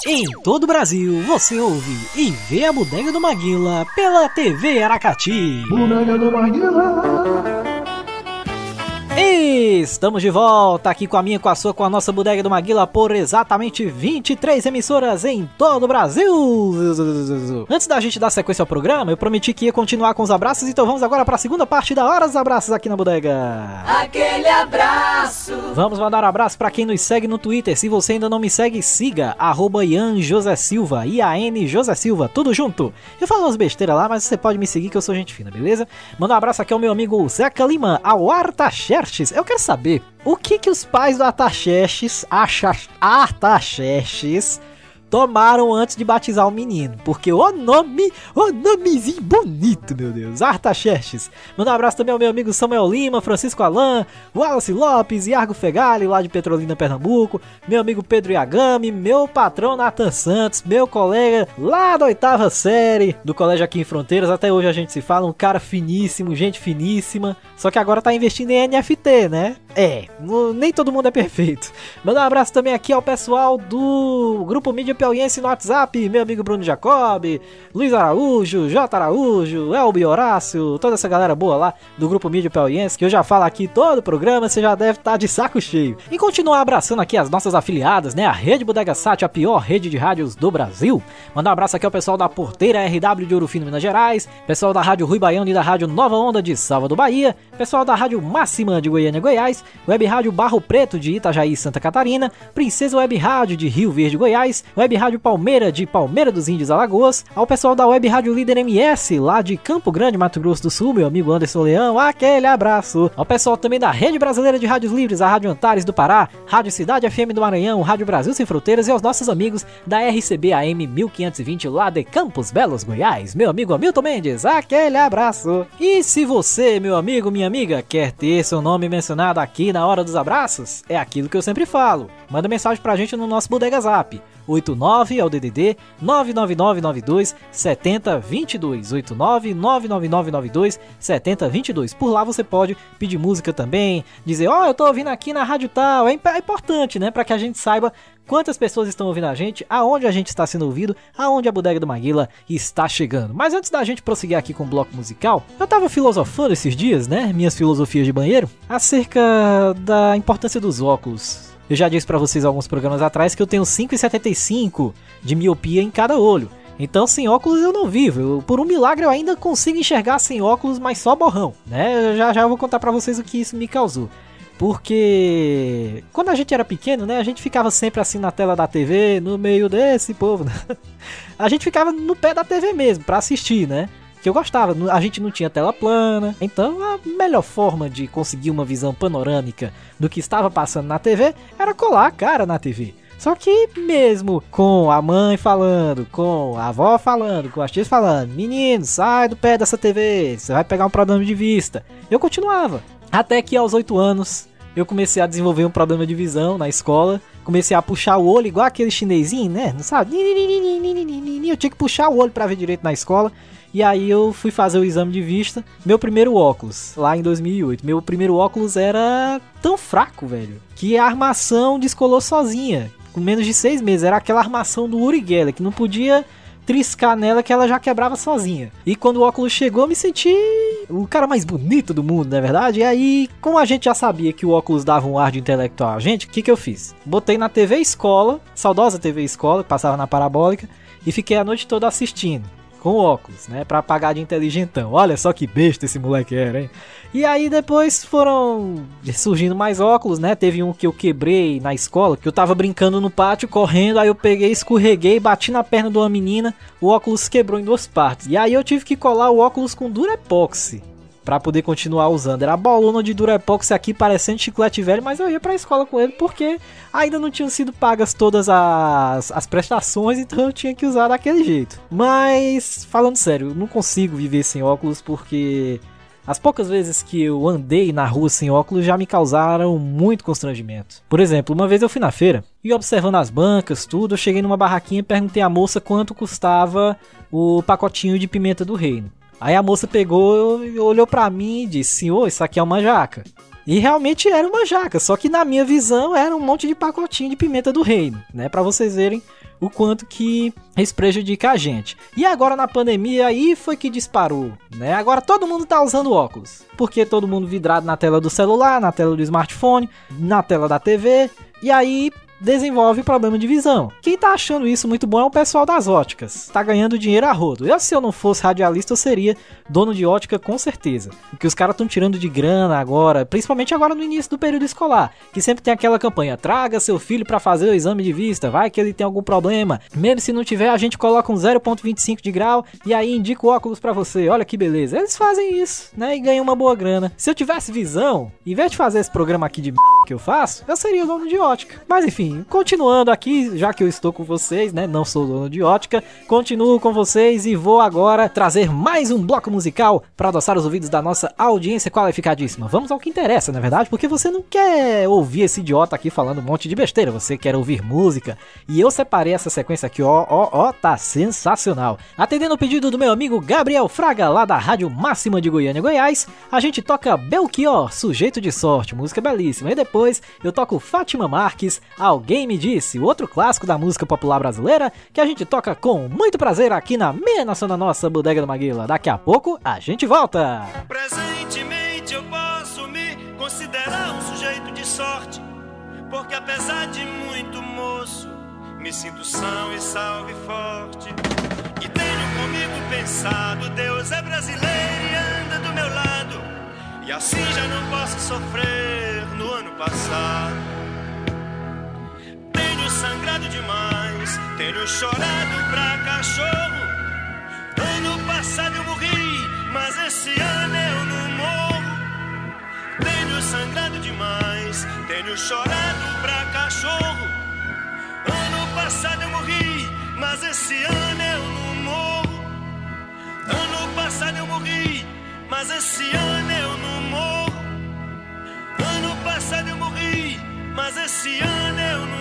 Em todo o Brasil, você ouve e vê a Bodega do Maguila pela T V Aracati. Bodega do Maguila. E estamos de volta aqui com a minha, com a sua, com a nossa Bodega do Maguila por exatamente vinte e três emissoras em todo o Brasil. Antes da gente dar sequência ao programa, eu prometi que ia continuar com os abraços, então vamos agora para a segunda parte da Hora dos Abraços aqui na Bodega. Aquele abraço. Vamos mandar um abraço para quem nos segue no Twitter. Se você ainda não me segue, siga arroba Ian José Silva, I A N José Silva, tudo junto. Eu falo umas besteiras lá, mas você pode me seguir que eu sou gente fina, beleza? Manda um abraço aqui ao meu amigo Zeca Lima, ao Artaxer. Eu quero saber o que que os pais do Artaxerxes, Artaxerxes, tomaram antes de batizar o menino, porque o nome, o nomezinho bonito, meu Deus, Artaxerxes. Manda um abraço também ao meu amigo Samuel Lima, Francisco Alain, Wallace Lopes, Iargo Fegali, lá de Petrolina, Pernambuco, meu amigo Pedro Iagami, meu patrão Nathan Santos, meu colega lá da oitava série do colégio aqui em Fronteiras, até hoje a gente se fala, um cara finíssimo, gente finíssima, só que agora tá investindo em N F T, né? É, nem todo mundo é perfeito. Manda um abraço também aqui ao pessoal do Grupo Mídia Piauiense no WhatsApp, meu amigo Bruno Jacob, Luiz Araújo, J. Araújo, Elbi Horácio, toda essa galera boa lá do Grupo Mídia Piauiense, que eu já falo aqui todo o programa, você já deve estar de saco cheio. E continuar abraçando aqui as nossas afiliadas, né? A Rede Bodega Sat, a pior rede de rádios do Brasil. Mandar um abraço aqui ao pessoal da Porteira R W de Ouro Fino, Minas Gerais, pessoal da Rádio Rui Baiano e da Rádio Nova Onda de Salvador, Bahia, pessoal da Rádio Máxima de Goiânia, Goiás, Web Rádio Barro Preto de Itajaí, Santa Catarina, Princesa Web Rádio de Rio Verde, Goiás, Web Rádio Palmeira de Palmeira dos Índios, Alagoas, ao pessoal da Web Rádio Líder M S, lá de Campo Grande, Mato Grosso do Sul, meu amigo Anderson Leão, aquele abraço. Ao pessoal também da Rede Brasileira de Rádios Livres, a Rádio Antares do Pará, Rádio Cidade F M do Maranhão, Rádio Brasil Sem Fronteiras e aos nossos amigos da R C B A M mil quinhentos e vinte lá de Campos Belos, Goiás, meu amigo Hamilton Mendes, aquele abraço. E se você, meu amigo, minha amiga, quer ter seu nome mencionado aqui na Hora dos Abraços, é aquilo que eu sempre falo. Manda mensagem pra gente no nosso Bodega Zap. oito nove é o D D D nove nove nove nove dois sete zero dois dois, oito nove nove nove nove dois sete zero dois dois. Por lá você pode pedir música também, dizer, ó, oh, eu tô ouvindo aqui na rádio tal. É importante, né, pra que a gente saiba quantas pessoas estão ouvindo a gente, aonde a gente está sendo ouvido, aonde a Bodega do Maguila está chegando. Mas antes da gente prosseguir aqui com o bloco musical, eu tava filosofando esses dias, né, minhas filosofias de banheiro, acerca da importância dos óculos. Eu já disse pra vocês alguns programas atrás que eu tenho cinco vírgula setenta e cinco de miopia em cada olho. Então sem óculos eu não vivo. Eu, por um milagre eu ainda consigo enxergar sem óculos, mas só borrão, né? Eu já já vou contar pra vocês o que isso me causou. Porque quando a gente era pequeno, né, a gente ficava sempre assim na tela da T V, no meio desse povo, né? A gente ficava no pé da T V mesmo, pra assistir, né? Que eu gostava, a gente não tinha tela plana, então a melhor forma de conseguir uma visão panorâmica do que estava passando na T V era colar a cara na T V. Só que mesmo com a mãe falando, com a avó falando, com as tias falando, menino, sai do pé dessa T V, você vai pegar um problema de vista, eu continuava. Até que aos oito anos eu comecei a desenvolver um problema de visão na escola, comecei a puxar o olho igual aquele chinesinho, né, não sabe? Eu tinha que puxar o olho pra ver direito na escola. E aí eu fui fazer o exame de vista, meu primeiro óculos, lá em dois mil e oito. Meu primeiro óculos era tão fraco, velho, que a armação descolou sozinha, com menos de seis meses. Era aquela armação do Uri Geller, que não podia triscar nela que ela já quebrava sozinha. E quando o óculos chegou, eu me senti o cara mais bonito do mundo, não é verdade? E aí, como a gente já sabia que o óculos dava um ar de intelectual a gente, o que que eu fiz? Botei na T V Escola, saudosa T V Escola, que passava na parabólica, e fiquei a noite toda assistindo. Com óculos, né? Pra pagar de inteligentão. Olha só que besta esse moleque era, hein? E aí depois foram surgindo mais óculos, né? Teve um que eu quebrei na escola, que eu tava brincando no pátio, correndo, aí eu peguei, escorreguei, bati na perna de uma menina, o óculos quebrou em duas partes. E aí eu tive que colar o óculos com durepoxi pra poder continuar usando. Era a bolona de durepoxi aqui, parecendo chiclete velho, mas eu ia pra escola com ele porque ainda não tinham sido pagas todas as, as prestações, então eu tinha que usar daquele jeito. Mas, falando sério, eu não consigo viver sem óculos porque as poucas vezes que eu andei na rua sem óculos já me causaram muito constrangimento. Por exemplo, uma vez eu fui na feira e observando as bancas, tudo, eu cheguei numa barraquinha e perguntei à moça quanto custava o pacotinho de pimenta do reino. Aí a moça pegou, olhou pra mim e disse, senhor, isso aqui é uma jaca. E realmente era uma jaca, só que na minha visão era um monte de pacotinho de pimenta do reino, né? Pra vocês verem o quanto que isso prejudica a gente. E agora na pandemia aí foi que disparou, né? Agora todo mundo tá usando óculos, porque todo mundo vidrado na tela do celular, na tela do smartphone, na tela da T V, e aí desenvolve problema de visão. Quem tá achando isso muito bom é o pessoal das óticas. Tá ganhando dinheiro a rodo. Eu, se eu não fosse radialista, eu seria dono de ótica com certeza. O que os caras estão tirando de grana agora, principalmente agora no início do período escolar, que sempre tem aquela campanha, traga seu filho pra fazer o exame de vista, vai que ele tem algum problema. Mesmo se não tiver, a gente coloca um zero vírgula vinte e cinco de grau e aí indica o óculos pra você. Olha que beleza. Eles fazem isso, né? E ganham uma boa grana. Se eu tivesse visão, em vez de fazer esse programa aqui de m*** que eu faço, eu seria o dono de ótica. Mas enfim, continuando aqui, já que eu estou com vocês, né, não sou dono de ótica, continuo com vocês e vou agora trazer mais um bloco musical para adoçar os ouvidos da nossa audiência qualificadíssima. Vamos ao que interessa, na verdade, porque você não quer ouvir esse idiota aqui falando um monte de besteira, você quer ouvir música. E eu separei essa sequência aqui, ó, ó, ó, tá sensacional. Atendendo o pedido do meu amigo Gabriel Fraga, lá da Rádio Máxima de Goiânia, Goiás, a gente toca Belchior, Sujeito de Sorte, música belíssima. E depois eu toco Fátima Marques, ao Alguém Me Disse, outro clássico da música popular brasileira, que a gente toca com muito prazer aqui na Meia Nação da Nossa Bodega do Maguila. Daqui a pouco a gente volta. Presentemente eu posso me considerar um sujeito de sorte, porque apesar de muito moço, me sinto são e salve forte. E tenho comigo pensado, Deus é brasileiro e anda do meu lado, e assim já não posso sofrer no ano passado. Sangrado demais, tenho chorado pra cachorro. Ano passado eu morri, mas esse ano eu não morro. Tenho sangrado demais, tenho chorado pra cachorro. Ano passado eu morri, mas esse ano eu não morro. Ano passado eu morri, mas esse ano eu não morro. Ano passado eu morri, mas esse ano eu não morro.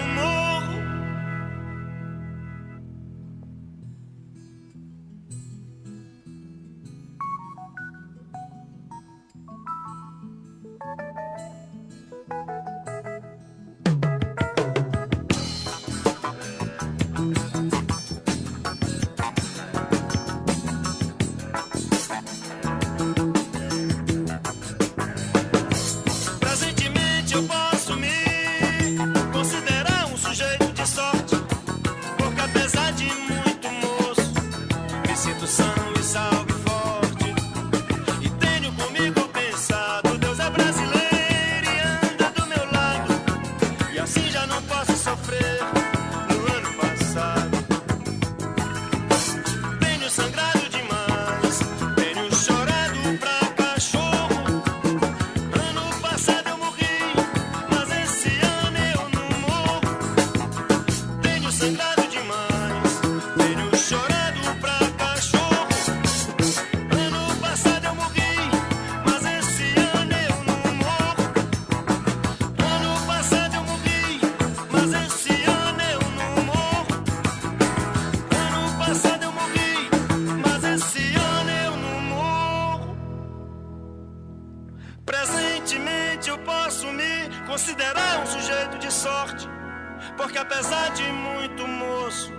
porque apesar de muito moço,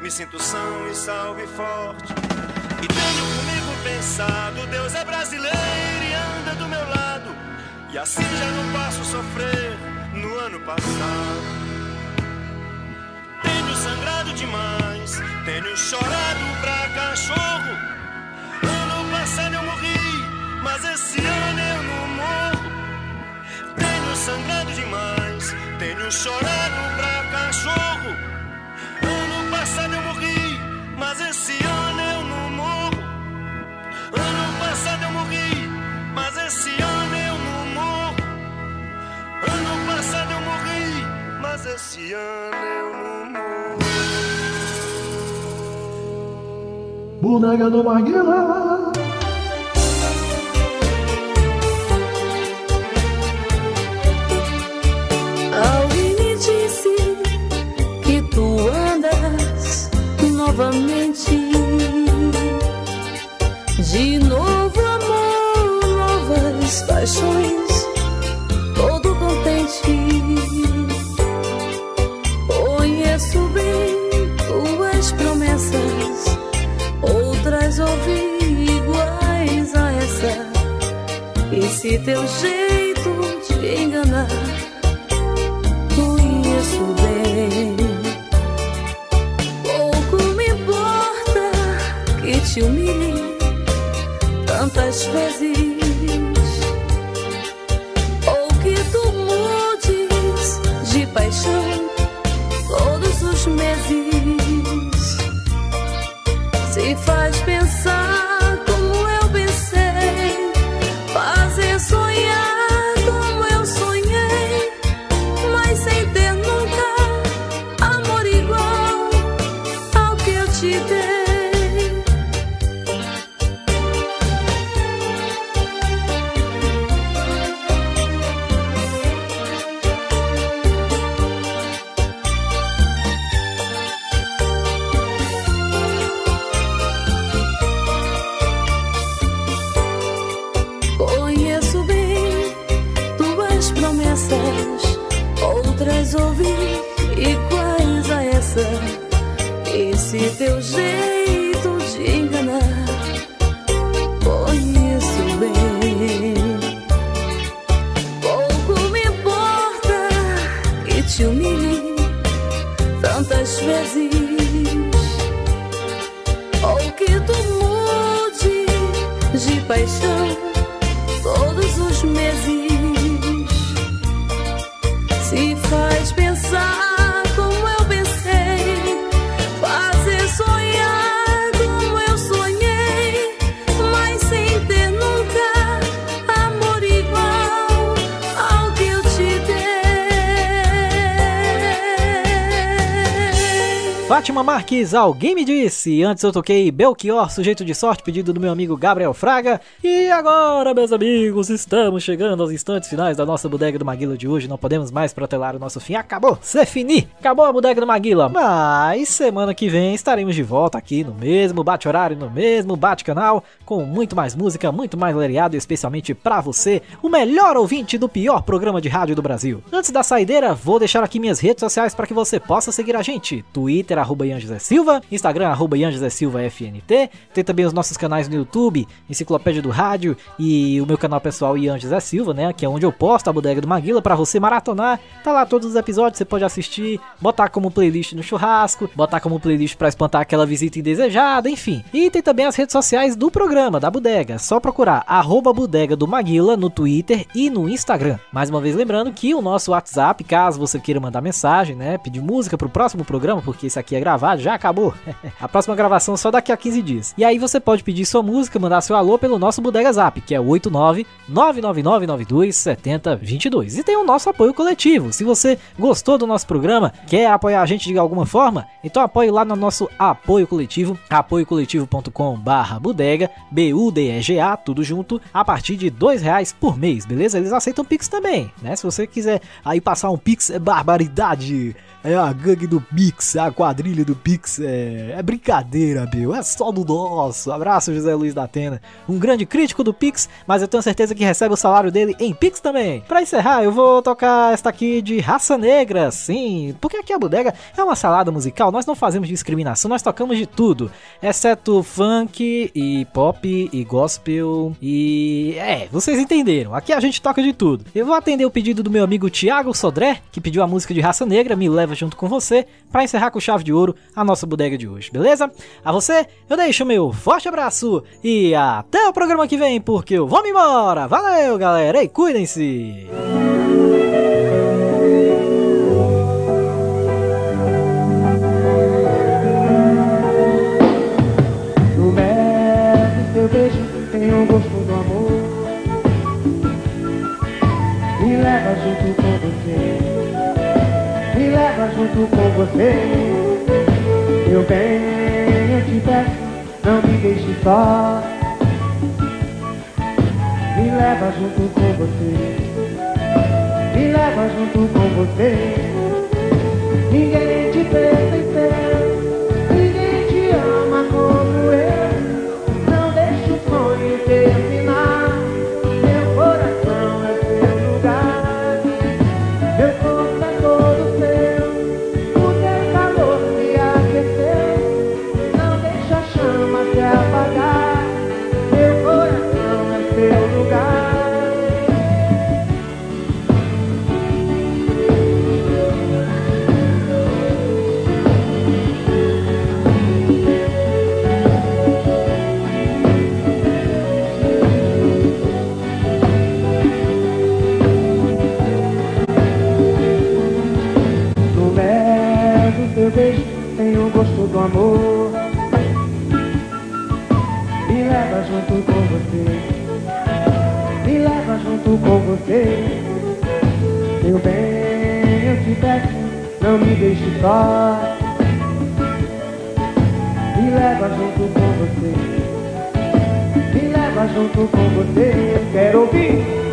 me sinto são e salvo e forte. E tenho comigo pensado, Deus é brasileiro e anda do meu lado, e assim já não posso sofrer no ano passado. Tenho sangrado demais, tenho chorado pra cachorro. Ano passado eu morri, mas esse ano eu não morro. Tenho sangrado demais, tenho chorado pra cachorro. Ano passado eu morri, mas esse ano eu não morro. Ano passado eu morri, mas esse ano eu não morro. Ano passado eu morri, mas esse ano eu não morro. Bodega do Maguila. Alguém me disse que tu andas novamente. De novo amor, novas paixões, todo contente. Conheço bem tuas promessas, outras ouvi iguais a essa. E se teu jeito te enganar, conheço bem. Pouco me importa que te humilhe tantas vezes, ou que tu mudes de paixão todos os meses. Se faz pensar como eu pensei, fazer sonhar como eu sonhei, mas sem ter nunca amor igual ao que eu te teu jeito de enganar, conheço bem. Pouco me importa que te humilhe tantas vezes, ou que tu mude de paixão todos os meses. Se faz pensar Fátima Marques, alguém me disse. Antes eu toquei Belchior, Sujeito de Sorte, pedido do meu amigo Gabriel Fraga. E agora, meus amigos, estamos chegando aos instantes finais da nossa Bodega do Maguila de hoje. Não podemos mais protelar o nosso fim. Acabou, c'est fini. Acabou a Bodega do Maguila. Mas semana que vem estaremos de volta aqui no mesmo bate-horário, no mesmo bate-canal, com muito mais música, muito mais lereado, especialmente pra você, o melhor ouvinte do pior programa de rádio do Brasil. Antes da saideira, vou deixar aqui minhas redes sociais para que você possa seguir a gente. Twitter, arroba Ian José Silva, Instagram, arroba Ian José Silva F N T, tem também os nossos canais no YouTube, Enciclopédia do Rádio e o meu canal pessoal Ian José Silva, né, que é onde eu posto a Bodega do Maguila pra você maratonar, tá lá todos os episódios, você pode assistir, botar como playlist no churrasco, botar como playlist pra espantar aquela visita indesejada, enfim. E tem também as redes sociais do programa, da Bodega, só procurar arroba Bodega do Maguila no Twitter e no Instagram. Mais uma vez lembrando que o nosso WhatsApp, caso você queira mandar mensagem, né, pedir música pro próximo programa, porque isso aqui é gravado, já acabou. A próxima gravação só daqui a quinze dias. E aí você pode pedir sua música, mandar seu alô pelo nosso Bodega Zap, que é oito nove nove nove nove nove dois sete zero dois dois. E tem o nosso apoio coletivo. Se você gostou do nosso programa, quer apoiar a gente de alguma forma, então apoie lá no nosso apoio coletivo, apoio coletivo ponto com barra bodega, B U D E G A, tudo junto, a partir de dois reais por mês, beleza? Eles aceitam Pix também, né? Se você quiser aí passar um Pix, é barbaridade, é a gangue do Pix, a quadrilha filho do Pix, é, é brincadeira, meu, é só do nosso. Abraço, José Luiz da Atena, um grande crítico do Pix, mas eu tenho certeza que recebe o salário dele em Pix também. Pra encerrar, eu vou tocar esta aqui de Raça Negra, sim, porque aqui a bodega é uma salada musical, nós não fazemos discriminação, nós tocamos de tudo, exceto funk e pop e gospel e... é, vocês entenderam, aqui a gente toca de tudo. Eu vou atender o pedido do meu amigo Tiago Sodré, que pediu a música de Raça Negra, Me Leva Junto Com Você, pra encerrar com chave de ouro a nossa bodega de hoje, beleza? A você, eu deixo o meu forte abraço e até o programa que vem, porque eu vou-me embora. Valeu, galera, e cuidem-se! No mel do teu beijo tem o gosto do amor, me leva junto com você, me leva junto com você. Meu bem, eu te peço, não me deixe só, me leva junto com você, me leva junto com você. Ninguém te pensa em ser, ninguém te ama como eu. Não deixe o sonho terminar, meu coração é seu lugar, meu corpo é todo seu, o teu calor se aqueceu. Não deixe a chama se apagar, meu coração é seu lugar. Do amor, me leva junto com você, me leva junto com você. Meu bem, eu te peço, não me deixe só, me leva junto com você, me leva junto com você. Eu quero ouvir.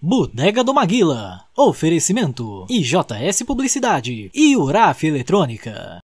Bodega do Maguila. Oferecimento I J S Publicidade e Yuraf Eletrônica.